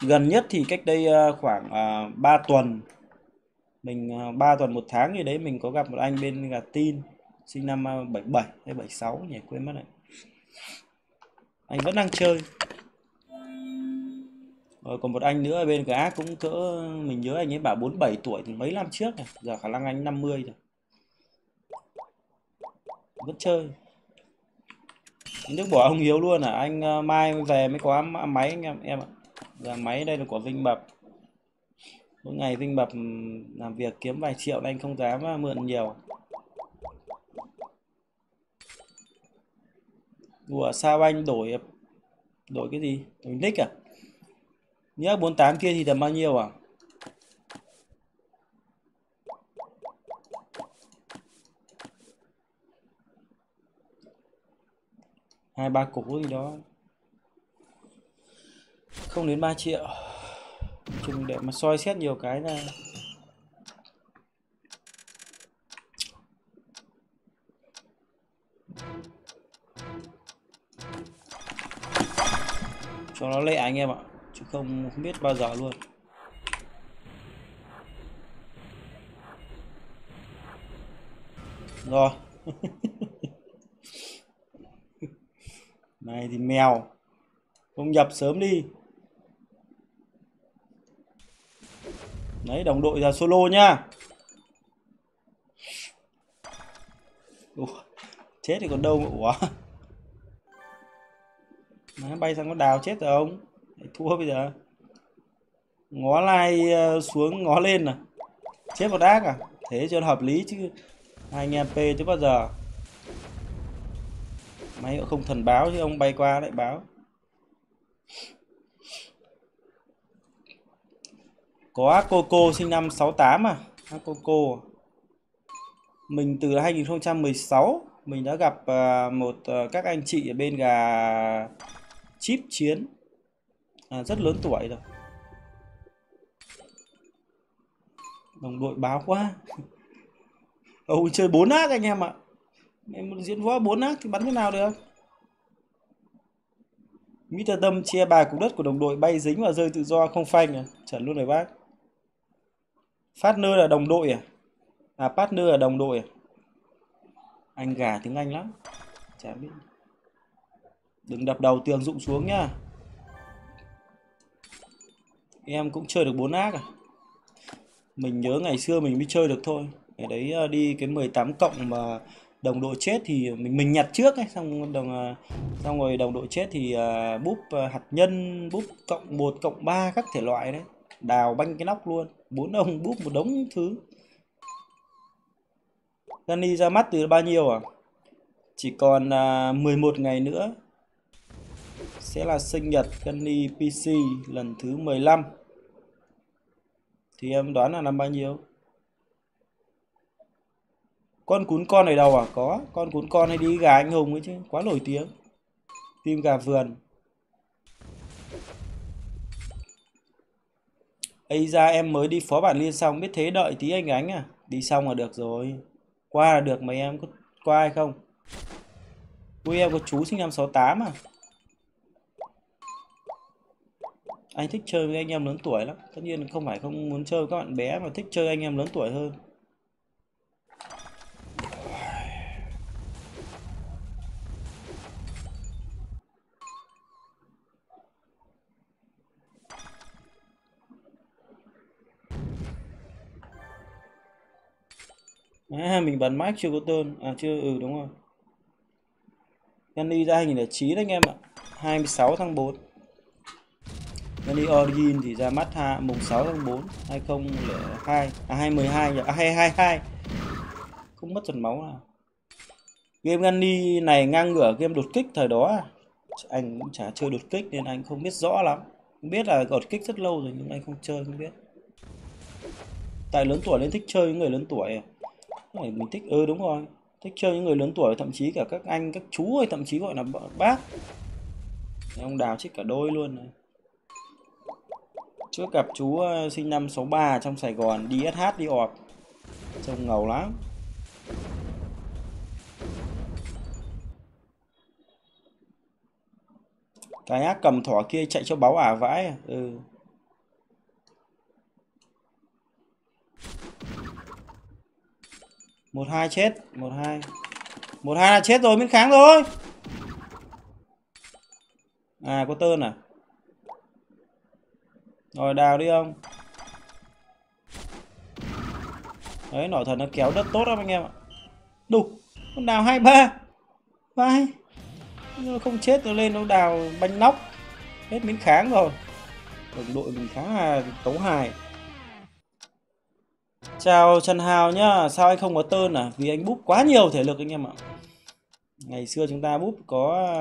Gần nhất thì cách đây khoảng 3 tuần. Mình 3 tuần 1 tháng gì đấy mình có gặp một anh bên gà tin. Sinh năm 77 hay 76 nhỉ, quên mất đấy. Anh vẫn đang chơi. Rồi còn một anh nữa ở bên gà ác cũng cỡ, mình nhớ anh ấy bảo 47 tuổi thì mấy năm trước này. Giờ khả năng anh 50 rồi. Vẫn chơi. Anh Đức bỏ ông Hiếu luôn à? Anh mai về mới có máy anh em ạ. Giờ máy đây là của Vinh Bập. Mỗi ngày Vinh Bập làm việc kiếm vài triệu nên anh không dám mượn nhiều. Ủa sao anh đổi cái gì? Đổi nick à? Nhớ 48 kia thì tầm bao nhiêu à? Hai ba củ gì đó không đến 3 triệu. Nói chung để mà soi xét nhiều cái ra cho nó lẹ anh em ạ, chứ không biết bao giờ luôn. Rồi. Này thì mèo, không nhập sớm đi. Đấy, đồng đội ra solo nhá. Ủa, chết thì còn đâu mà. Ủa, má bay sang con đào chết rồi ông. Thua bây giờ. Ngó lai xuống ngó lên à. Chết một đác à. Thế cho hợp lý chứ. Hai anh em P chứ bao giờ. Máy họ không thần báo chứ ông bay qua lại báo. Có Coco sinh năm 68 à. Coco. Mình từ 2016 mình đã gặp một các anh chị ở bên gà chip chiến. Rất lớn tuổi rồi. Đồng đội báo quá. Ôi chơi 4 ác anh em ạ. Em diễn võ 4 ác thì bắn thế nào được. Mít Tâm chia bài cục đất của đồng đội bay dính và rơi tự do không phanh à. Chuẩn luôn rồi bác. Partner là đồng đội à. À partner là đồng đội à. Anh gà tiếng Anh lắm. Chả biết. Đừng đập đầu tường rụng xuống nhá. Em cũng chơi được 4 ác à. Mình nhớ ngày xưa mình mới chơi được thôi. Ngày đấy đi cái 18 cộng mà đồng đội chết thì mình nhặt trước ấy, xong rồi đồng đội chết thì búp hạt nhân, búp cộng 1 cộng 3 các thể loại đấy. Đào banh cái nóc luôn, 4 ông búp một đống thứ. Gunny ra mắt từ bao nhiêu à? Chỉ còn 11 ngày nữa sẽ là sinh nhật Gunny PC lần thứ 15. Thì em đoán là năm bao nhiêu? Con cún con này đâu à? Có, con cún con hay đi gà anh hùng ấy chứ, quá nổi tiếng. Tim gà vườn. Ây ra em mới đi phó bản liên xong, biết thế đợi tí anh Ánh à. Đi xong là được rồi. Qua là được mà em có qua hay không? Ui em có chú sinh năm 68 à. Anh thích chơi với anh em lớn tuổi lắm. Tất nhiên không phải không muốn chơi với các bạn bé mà thích chơi anh em lớn tuổi hơn. À, mình bắn mãi chưa có tên. À chưa, ừ đúng rồi. Gunny ra 2009 anh em ạ. 26 tháng 4. Gunny Origin thì ra mắt mùng 6 tháng 4 2002. À 2012 nhỉ. À 2022. Không mất giọt máu nào. Game Gunny này ngang ngửa game đột kích thời đó à. Anh cũng chả chơi đột kích nên anh không biết rõ lắm. Biết là đột kích rất lâu rồi nhưng anh không chơi không biết. Tại lớn tuổi nên thích chơi với người lớn tuổi à. Mình thích, ừ đúng rồi, thích chơi những người lớn tuổi, thậm chí cả các anh, các chú ơi, thậm chí gọi là bác. Ông đào chết cả đôi luôn này. Trước gặp chú sinh năm 63 trong Sài Gòn, đi SH đi ọp, trông ngầu lắm. Cái ác cầm thỏ kia chạy cho báo ả vãi à, ừ. Một hai chết, một hai là chết rồi, miễn kháng rồi. À có tơn à. Rồi đào đi ông. Đấy nỏ thần nó kéo đất tốt lắm anh em ạ. Đủ, con đào 23. Vai. Không chết nó lên nó đào banh nóc. Hết miễn kháng rồi. Đồng đội mình khá là tấu hài. Chào Trần Hào nhá, sao anh không có tên à? Vì anh búp quá nhiều thể lực anh em ạ. Ngày xưa chúng ta búp có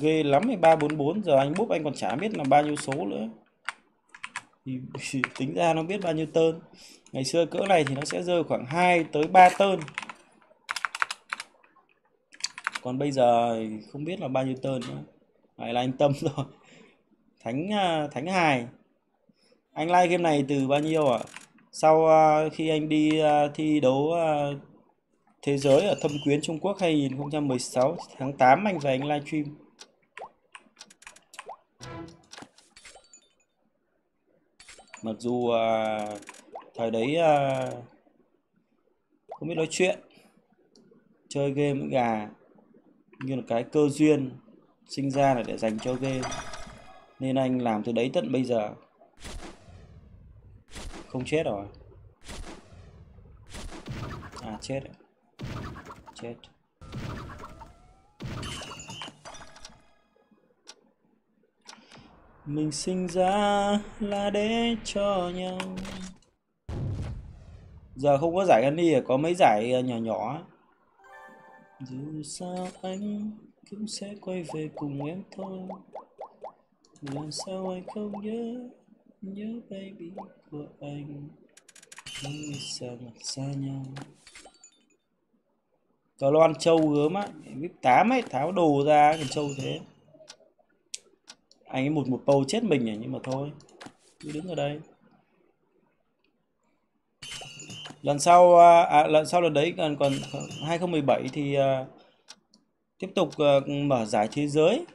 ghê lắm 344, giờ anh búp anh còn chả biết là bao nhiêu số nữa. Thì tính ra nó biết bao nhiêu tên. Ngày xưa cỡ này thì nó sẽ rơi khoảng 2 tới 3 tên. Còn bây giờ không biết là bao nhiêu tên nữa. Phải là anh Tâm rồi. Thánh Hài. Anh like game này từ bao nhiêu ạ? Sau khi anh đi thi đấu thế giới ở Thâm Quyến Trung Quốc 2016 tháng 8 anh về anh livestream. Mặc dù thời đấy không biết nói chuyện, chơi game với gà, nhưng là cái cơ duyên sinh ra là để dành cho game, nên anh làm từ đấy tận bây giờ không chết rồi. À chết rồi. Chết. Mình sinh ra là để cho nhau. Giờ không có giải Gunny, có mấy giải nhỏ nhỏ. Dù sao anh cũng sẽ quay về cùng em thôi. Làm sao anh không nhớ, nhớ baby của anh. Mình sẽ mặt xa nhau. Cờ loan trâu gớm á, VIP 8 ấy, tháo đồ ra còn trâu thế. Anh ấy một bầu chết mình à, nhưng mà thôi, cứ đứng ở đây. Lần sau, lần đấy còn 2017 thì tiếp tục mở giải thế giới.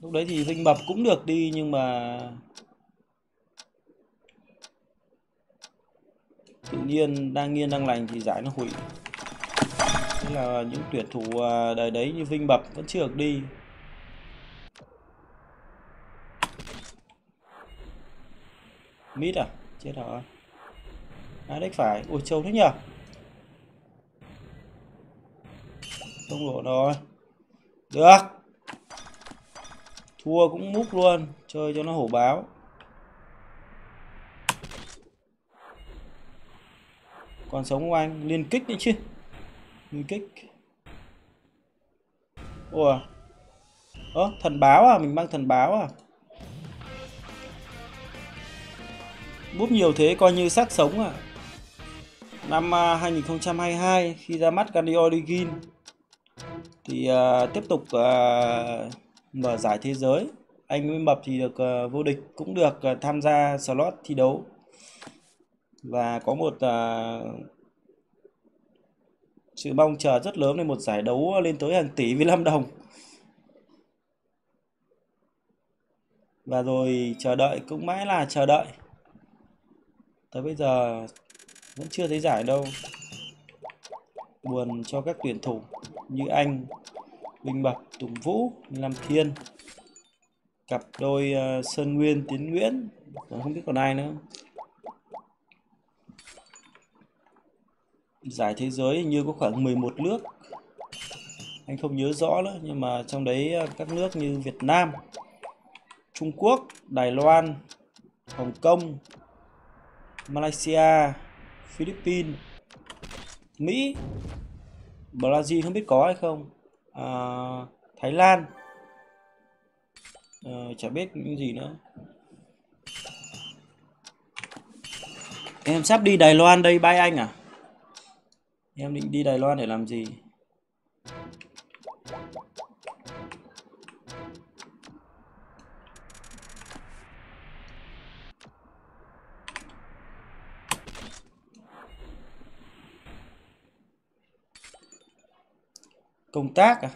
Lúc đấy thì Vinh Mập cũng được đi, nhưng mà tự nhiên đang nghiêng đang lành thì giải nó hủy. Thế là những tuyển thủ đời đấy như Vinh Mập vẫn chưa được đi. Mít à? Chết rồi. À đấy phải. Ôi trâu thế nhờ. Không lộ rồi. Được. Thua cũng múc luôn. Chơi cho nó hổ báo. Còn sống không anh? Liên kích đấy chứ. Liên kích. Ủa. Ơ thần báo à? Mình mang thần báo à? Búp nhiều thế coi như xác sống à. Năm 2022 khi ra mắt Gunny Origin thì tiếp tục mở giải thế giới. Anh Vinh Mập thì được vô địch, cũng được tham gia slot thi đấu và có một sự mong chờ rất lớn về một giải đấu lên tới hàng tỷ $15. Và rồi chờ đợi cũng mãi là chờ đợi. Tới bây giờ vẫn chưa thấy giải đâu. Buồn cho các tuyển thủ như anh, Vinh Mập, Tùng Vũ, Lam Thiên, cặp đôi Sơn Nguyên, Tiến Nguyễn, không biết còn ai nữa. Giải thế giới hình như có khoảng 11 nước. Anh không nhớ rõ nữa, nhưng mà trong đấy các nước như Việt Nam, Trung Quốc, Đài Loan, Hồng Kông, Malaysia, Philippines, Mỹ, Brazil không biết có hay không, Thái Lan, chả biết những gì nữa. Em sắp đi Đài Loan đây, bay anh à? Em định đi Đài Loan để làm gì? Công tác à?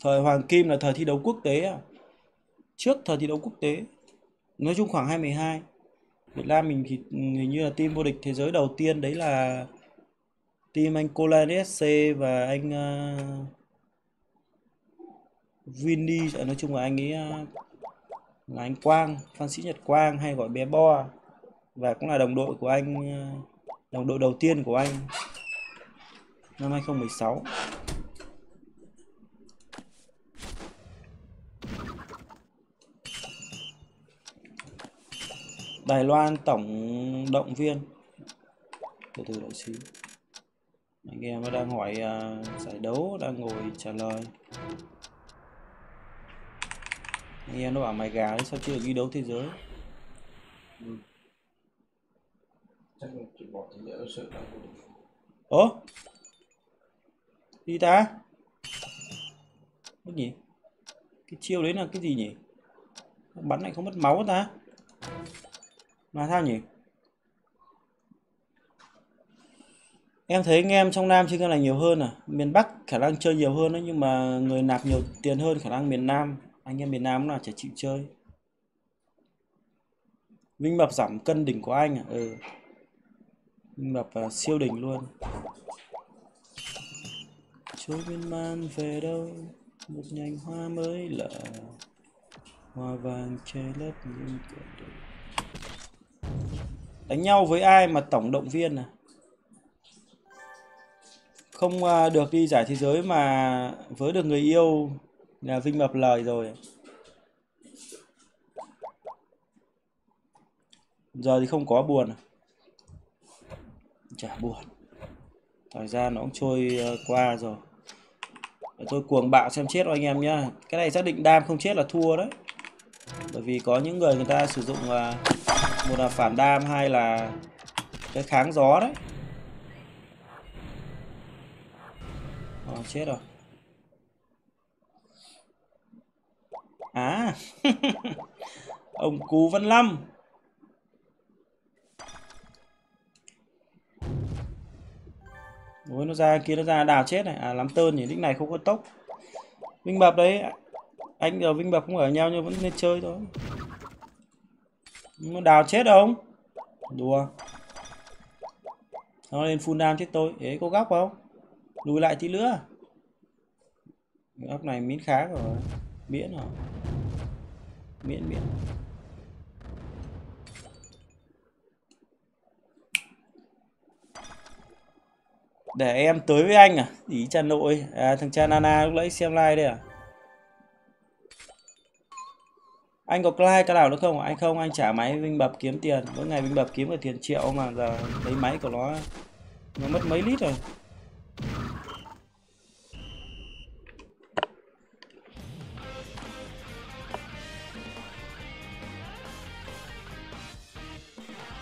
Thời Hoàng Kim là thời thi đấu quốc tế à? Trước thời thi đấu quốc tế. Nói chung khoảng 2012 Việt Nam mình thì hình như là team vô địch thế giới đầu tiên. Đấy là team anh Colan SC và anh Vinny. Nói chung là anh ấy là anh Quang, Phan Sĩ Nhật Quang hay gọi bé Bo. Và cũng là đồng đội của anh, đồng đội đầu tiên của anh năm 2016. Đài Loan tổng động viên. Từ đợi xíu. Anh em nó đang hỏi giải đấu, đang ngồi trả lời. Anh em nó bảo mày gà sao chưa được đi đấu thế giới. Chắc là chỉ bỏ thế giới sự đang vô địch. Ủa? Gì ta? Cái gì? Cái chiêu đấy là cái gì nhỉ? Bắn này không mất máu ta? Mà sao nhỉ? Em thấy anh em trong Nam chơi game này nhiều hơn à? Miền Bắc khả năng chơi nhiều hơn đấy, nhưng mà người nạp nhiều tiền hơn khả năng miền Nam. Anh em miền Nam là chả chịu chơi. Minh Mập giảm cân đỉnh của anh à? Ừ. Minh Mập siêu đỉnh luôn. Chú Minh Man về đâu? Một nhành hoa mới lở, hoa vàng che lấp những cửa đời. Đánh nhau với ai mà tổng động viên à? Không được đi giải thế giới mà với được người yêu là Vinh Mập lời rồi. Giờ thì không có buồn à? Chả buồn. Thời gian nó cũng trôi qua rồi. Để tôi cuồng bạo xem chết anh em nhá. Cái này xác định đam không chết là thua đấy. Bởi vì có những người người ta sử dụng một là phản đam, hai là cái kháng gió đấy. Chết rồi. À. Ông Cú Văn Lâm. Ôi nó ra kia, nó ra đào chết này. À lắm tơn nhỉ, đích này không có tốc. Vinh Mập đấy. Anh và Vinh Mập cũng ở nhau nhưng vẫn nên chơi thôi. Nó đào chết không? Đùa. Nó lên full đam chết tôi. Ê có góc không? Lùi lại tí nữa. Góc này miễn khá rồi. Miễn rồi. Miễn. Để em tới với anh à? Ý cha nội. À thằng cha Nana lúc nãy xem like đây à? Anh có like cái nào nữa không? Anh không, anh trả máy Vinh Bập kiếm tiền. Mỗi ngày Vinh Bập kiếm được tiền triệu mà giờ thấy máy của nó mất mấy lít rồi.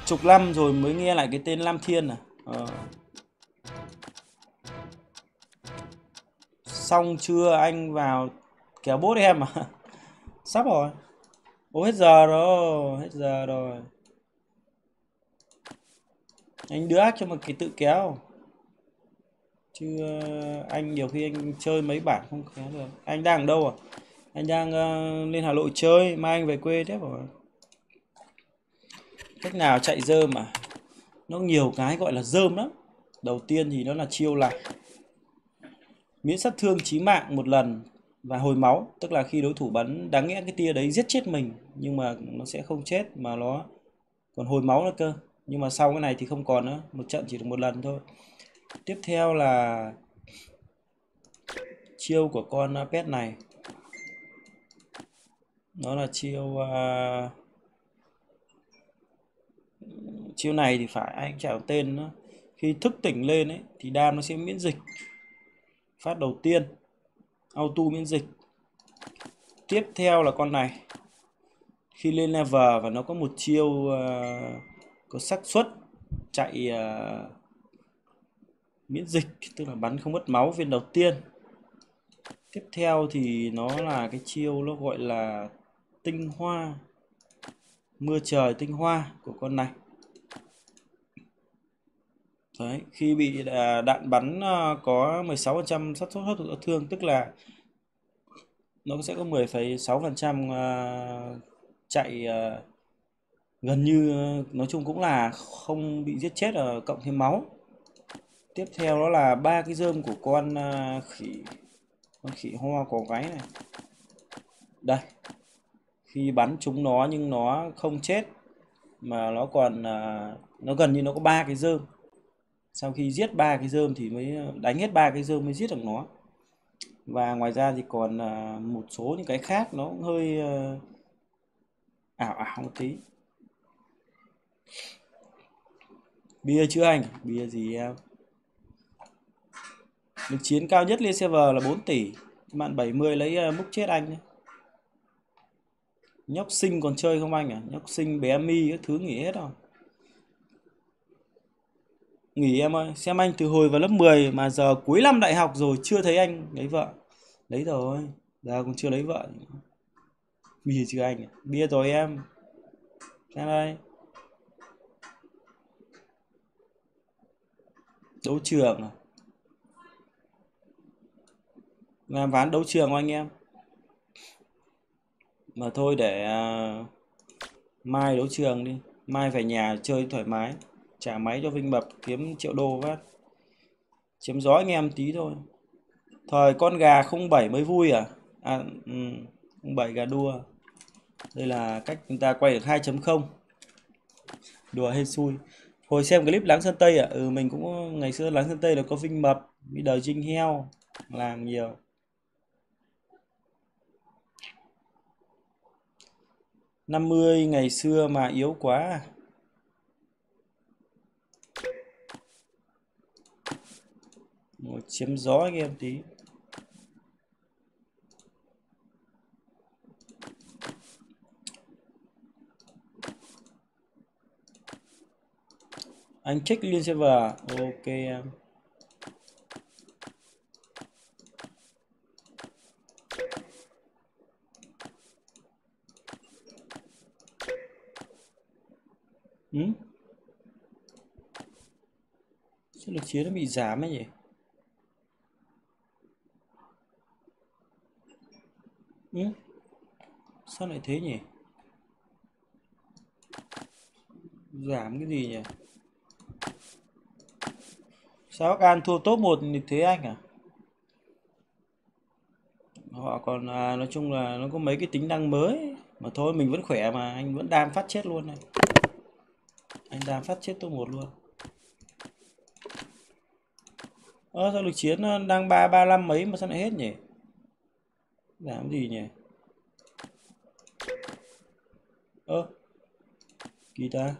Chục năm rồi mới nghe lại cái tên Lam Thiên à? Xong chưa anh vào kéo bốt em à? Sắp rồi. Ô hết giờ rồi, Anh đưa ác cho một cái tự kéo. Chứ anh nhiều khi anh chơi mấy bản không kéo được. Anh đang ở đâu à? Anh đang lên Hà Nội chơi, mai anh về quê tiếp rồi. Cách nào chạy dơm mà nó nhiều cái gọi là dơm lắm. Đầu tiên thì nó là chiêu lạch, miễn sát thương chí mạng một lần và hồi máu, tức là khi đối thủ bắn đáng nghĩa cái tia đấy giết chết mình nhưng mà nó sẽ không chết mà nó còn hồi máu nữa cơ. Nhưng mà sau cái này thì không còn nữa, một trận chỉ được một lần thôi. Tiếp theo là chiêu của con pet này, nó là chiêu này thì phải, anh chả có tên nữa. Khi thức tỉnh lên ấy thì đam nó sẽ miễn dịch phát đầu tiên, auto miễn dịch. Tiếp theo là con này, khi lên level và nó có một chiêu có xác suất chạy miễn dịch, tức là bắn không mất máu viên đầu tiên. Tiếp theo thì nó là cái chiêu nó gọi là tinh hoa, mưa trời tinh hoa của con này. Đấy, khi bị đạn bắn có 16% xác suất hấp thụ thương, tức là nó sẽ có 10,6% chạy gần như, nói chung cũng là không bị giết chết ở cộng thêm máu. Tiếp theo đó là ba cái dơm của con khỉ hoa có gáy này. Đây, khi bắn trúng nó nhưng nó không chết mà nó còn gần như nó có ba cái dơm. Sau khi giết ba cái dơm thì mới đánh hết ba cái dơm mới giết được nó. Và ngoài ra thì còn một số những cái khác nó cũng hơi ảo một tí. Bia chưa anh? Bia gì em? Lực chiến cao nhất lên server là 4 tỷ. Bạn 70 lấy múc chết anh đấy. Nhóc Sinh còn chơi không anh à? Nhóc Sinh bé Mi các thứ nghỉ hết rồi. Nghỉ em ơi, xem anh từ hồi vào lớp 10 mà giờ cuối năm đại học rồi chưa thấy anh lấy vợ. Lấy rồi, giờ còn chưa lấy vợ. Bia chưa anh à? Bia rồi em. Xem đây. Đấu trường à? Làm ván đấu trường của anh em. Mà thôi để Mai đấu trường đi, Mai về nhà chơi thoải mái, trả máy cho Vinh Bập kiếm triệu đô vát. Chiếm gió anh em tí thôi. Thời con gà 07 mới vui à? À 07 gà đua. Đây là cách chúng ta quay được 2.0. Đùa hên xui. Hồi xem clip Láng Sơn Tây à? Ừ, mình cũng ngày xưa Láng Sơn Tây là có Vinh Bập, với đời Trinh Heo làm nhiều. $50 ngày xưa mà yếu quá à? Một chiếm gió anh em tí. Anh check liên server. Ok em. Sao lực chiến nó bị giảm ấy nhỉ? Sao lại thế nhỉ? Giảm cái gì nhỉ? Sao Bắc An thua top 1 như thế anh à? Họ còn nói chung là nó có mấy cái tính năng mới. Mà thôi mình vẫn khỏe mà, anh vẫn đam phát chết luôn này. Anh đam phát chết top 1 luôn. Sao lực chiến nó đang 335 mấy mà sao lại hết nhỉ? Giảm gì nhỉ? Kỳ ta.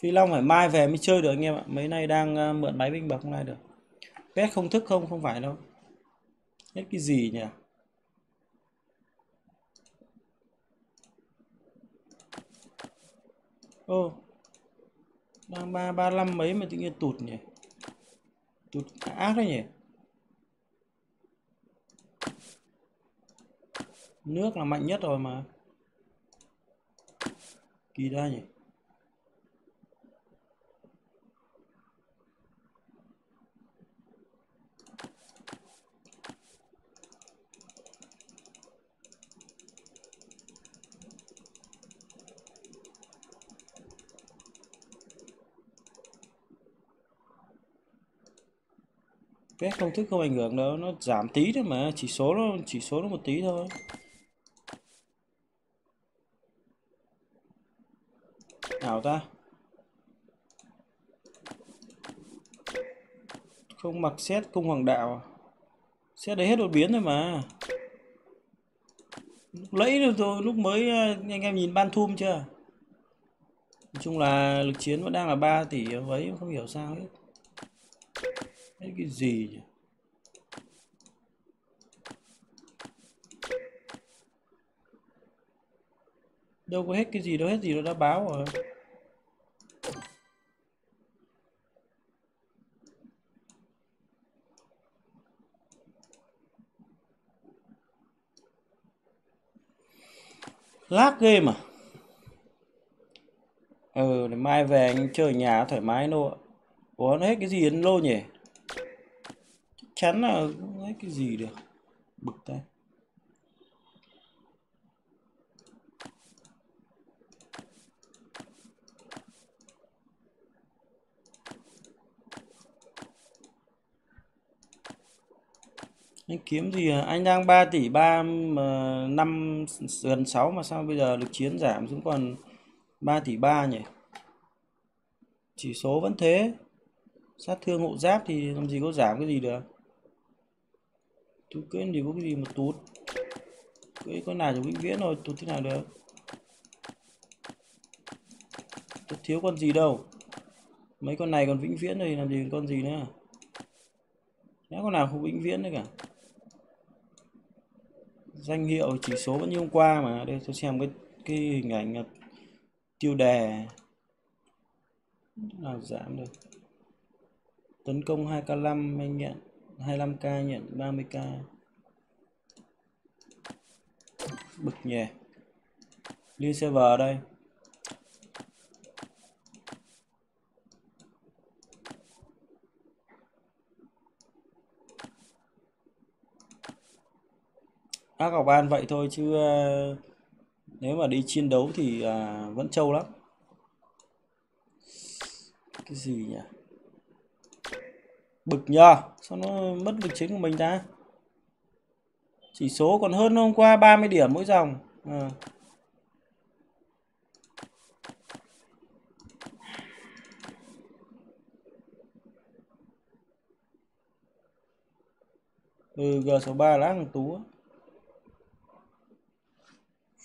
Phi Long phải mai về mới chơi được anh em ạ. Mấy nay đang mượn máy Vinh Bập không lại được. Pet không thức không? Không phải đâu. Hết cái gì nhỉ? Đang 335 mấy mà tự nhiên tụt nhỉ? Tụt ác đấy nhỉ? Nước là mạnh nhất rồi mà. Kỳ ra nhỉ? Pet công thức không ảnh hưởng đâu, nó giảm tí thôi mà, chỉ số nó một tí thôi. Nào ta. Không mặc xét cung hoàng đạo. Xét đấy hết đột biến rồi mà. Lúc lấy được rồi, lúc mới anh em nhìn ban thum chưa? Nói chung là lực chiến vẫn đang là 3 tỷ mấy, không hiểu sao hết. Đấy cái gì nhỉ? Đâu có hết cái gì đâu, hết gì nó đã báo rồi. Lag game à? Để mai về anh chơi ở nhà thoải mái nô ạ. Nó hết cái gì đến lô nhỉ? Chắc chắn là không hết cái gì được. Bực ta. Anh kiếm gì à? Anh đang 3 tỷ 3 mà 5 gần 6 mà sao bây giờ lực chiến giảm xuống còn 3 tỷ 3 nhỉ? Chỉ số vẫn thế. Sát thương hộ giáp thì làm gì có giảm cái gì được. Tú cưỡi thì có cái gì mà tút. Cưỡi con nào thì vĩnh viễn rồi, tút thế nào được. Tút thiếu con gì đâu. Mấy con này còn vĩnh viễn rồi làm gì con gì nữa. Nếu con nào không vĩnh viễn đấy cả. Danh hiệu chỉ số vẫn như hôm qua mà. Đây tôi xem cái hình ảnh tiêu đề. Nào giảm được. Tấn công 2k5 anh nhận 25k, nhận 30k. Bực nhè. Liên server đây. Các cọc ban vậy thôi, chứ nếu mà đi chiến đấu thì vẫn trâu lắm. Cái gì nhỉ? Bực nhờ, sao nó mất lực chiến của mình ta? Chỉ số còn hơn hôm qua 30 điểm mỗi dòng. À. Ừ, G63 lá thằng Tú.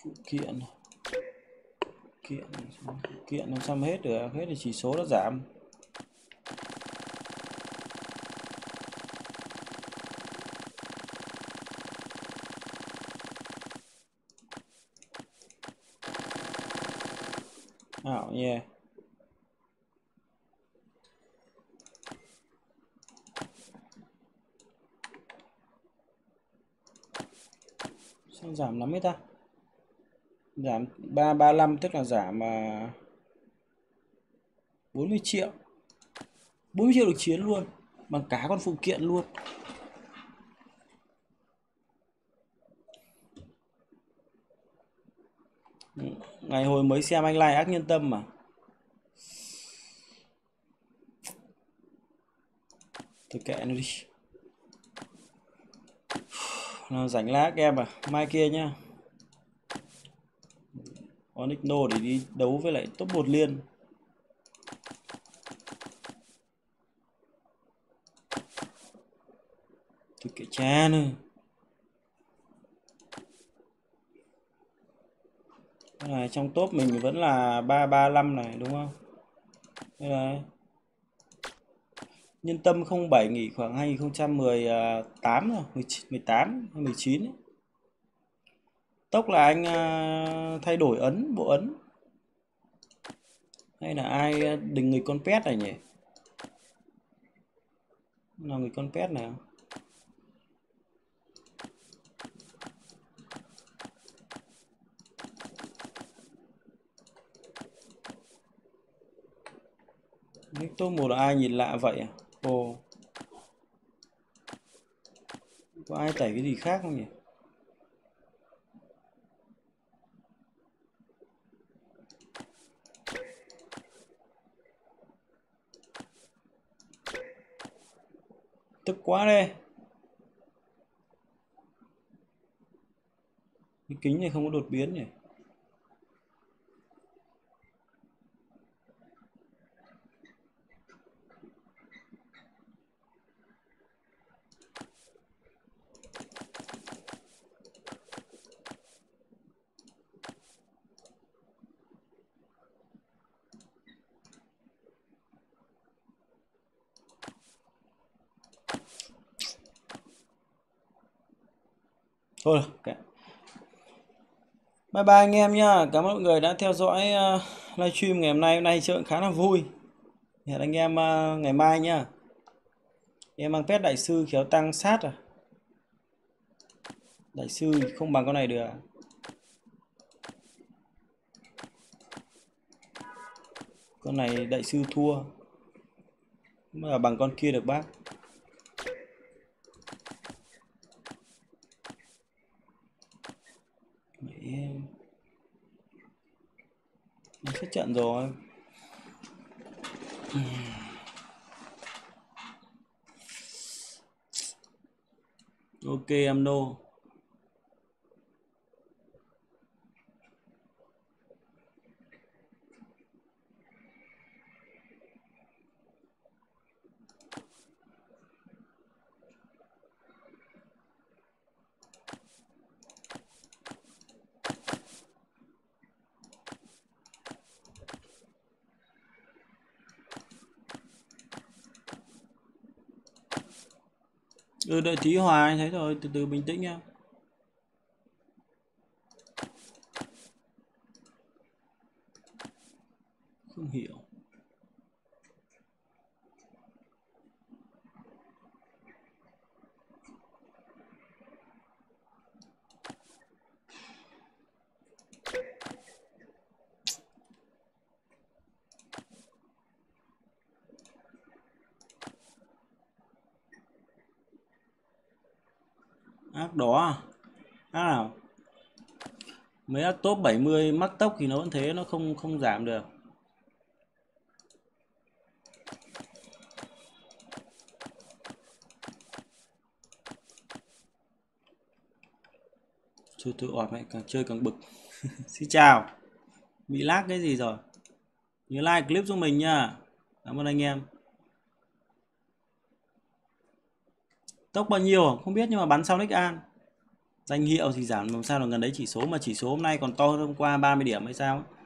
Phụ kiện làm sao hết được, hết thì chỉ số nó giảm. Ảo nhé. Sao giảm lắm hết ta? Giảm 335, tức là giảm 40 triệu. 40 triệu được chiến luôn, bằng cả con phụ kiện luôn. Ngày hồi mới xem anh like Ác Nhân Tâm mà. Thôi kệ nó đi. Nó rảnh lá em à, mai kia nhá. Onixno để đi đấu với lại top 1 liên. Thôi kệ cha nữa. Này, trong top mình vẫn là 335 này đúng không? Đây này. Nhân Tâm 07 nghỉ khoảng 2018 rồi, 18 hay 19 ấy. Tốc là anh thay đổi ấn, bộ ấn. Hay là ai đình người con pet này nhỉ? Là người con pet nào? Top 1 là ai nhìn lạ vậy à? Ồ. Có ai tẩy cái gì khác không nhỉ? Tức quá đây. Cái kính này không có đột biến nhỉ? Thôi okay. Bye bye anh em nha. Cảm ơn mọi người đã theo dõi livestream ngày hôm nay. Hôm nay chơi khá là vui. Hẹn anh em ngày mai nha. Em mang pet đại sư khéo tăng sát à. Đại sư không bằng con này được à? Con này đại sư thua. Mà bằng con kia được bác. Hết trận rồi. Ok em Đô. Ừ, đợi tí hòa anh thấy rồi, từ từ bình tĩnh nha. Không hiểu. Ác đó à? nào. Mấy top 70 mắc tốc thì nó vẫn thế, nó không giảm được. Chú tôi ọt mẹ, càng chơi càng bực. Xin chào. Bị lag cái gì rồi? Nhớ like clip cho mình nha. Cảm ơn anh em. Tốc bao nhiêu không biết nhưng mà bắn sau nick An. Danh hiệu thì giảm làm sao là gần đấy chỉ số, mà chỉ số hôm nay còn to hơn hôm qua 30 điểm hay sao ấy.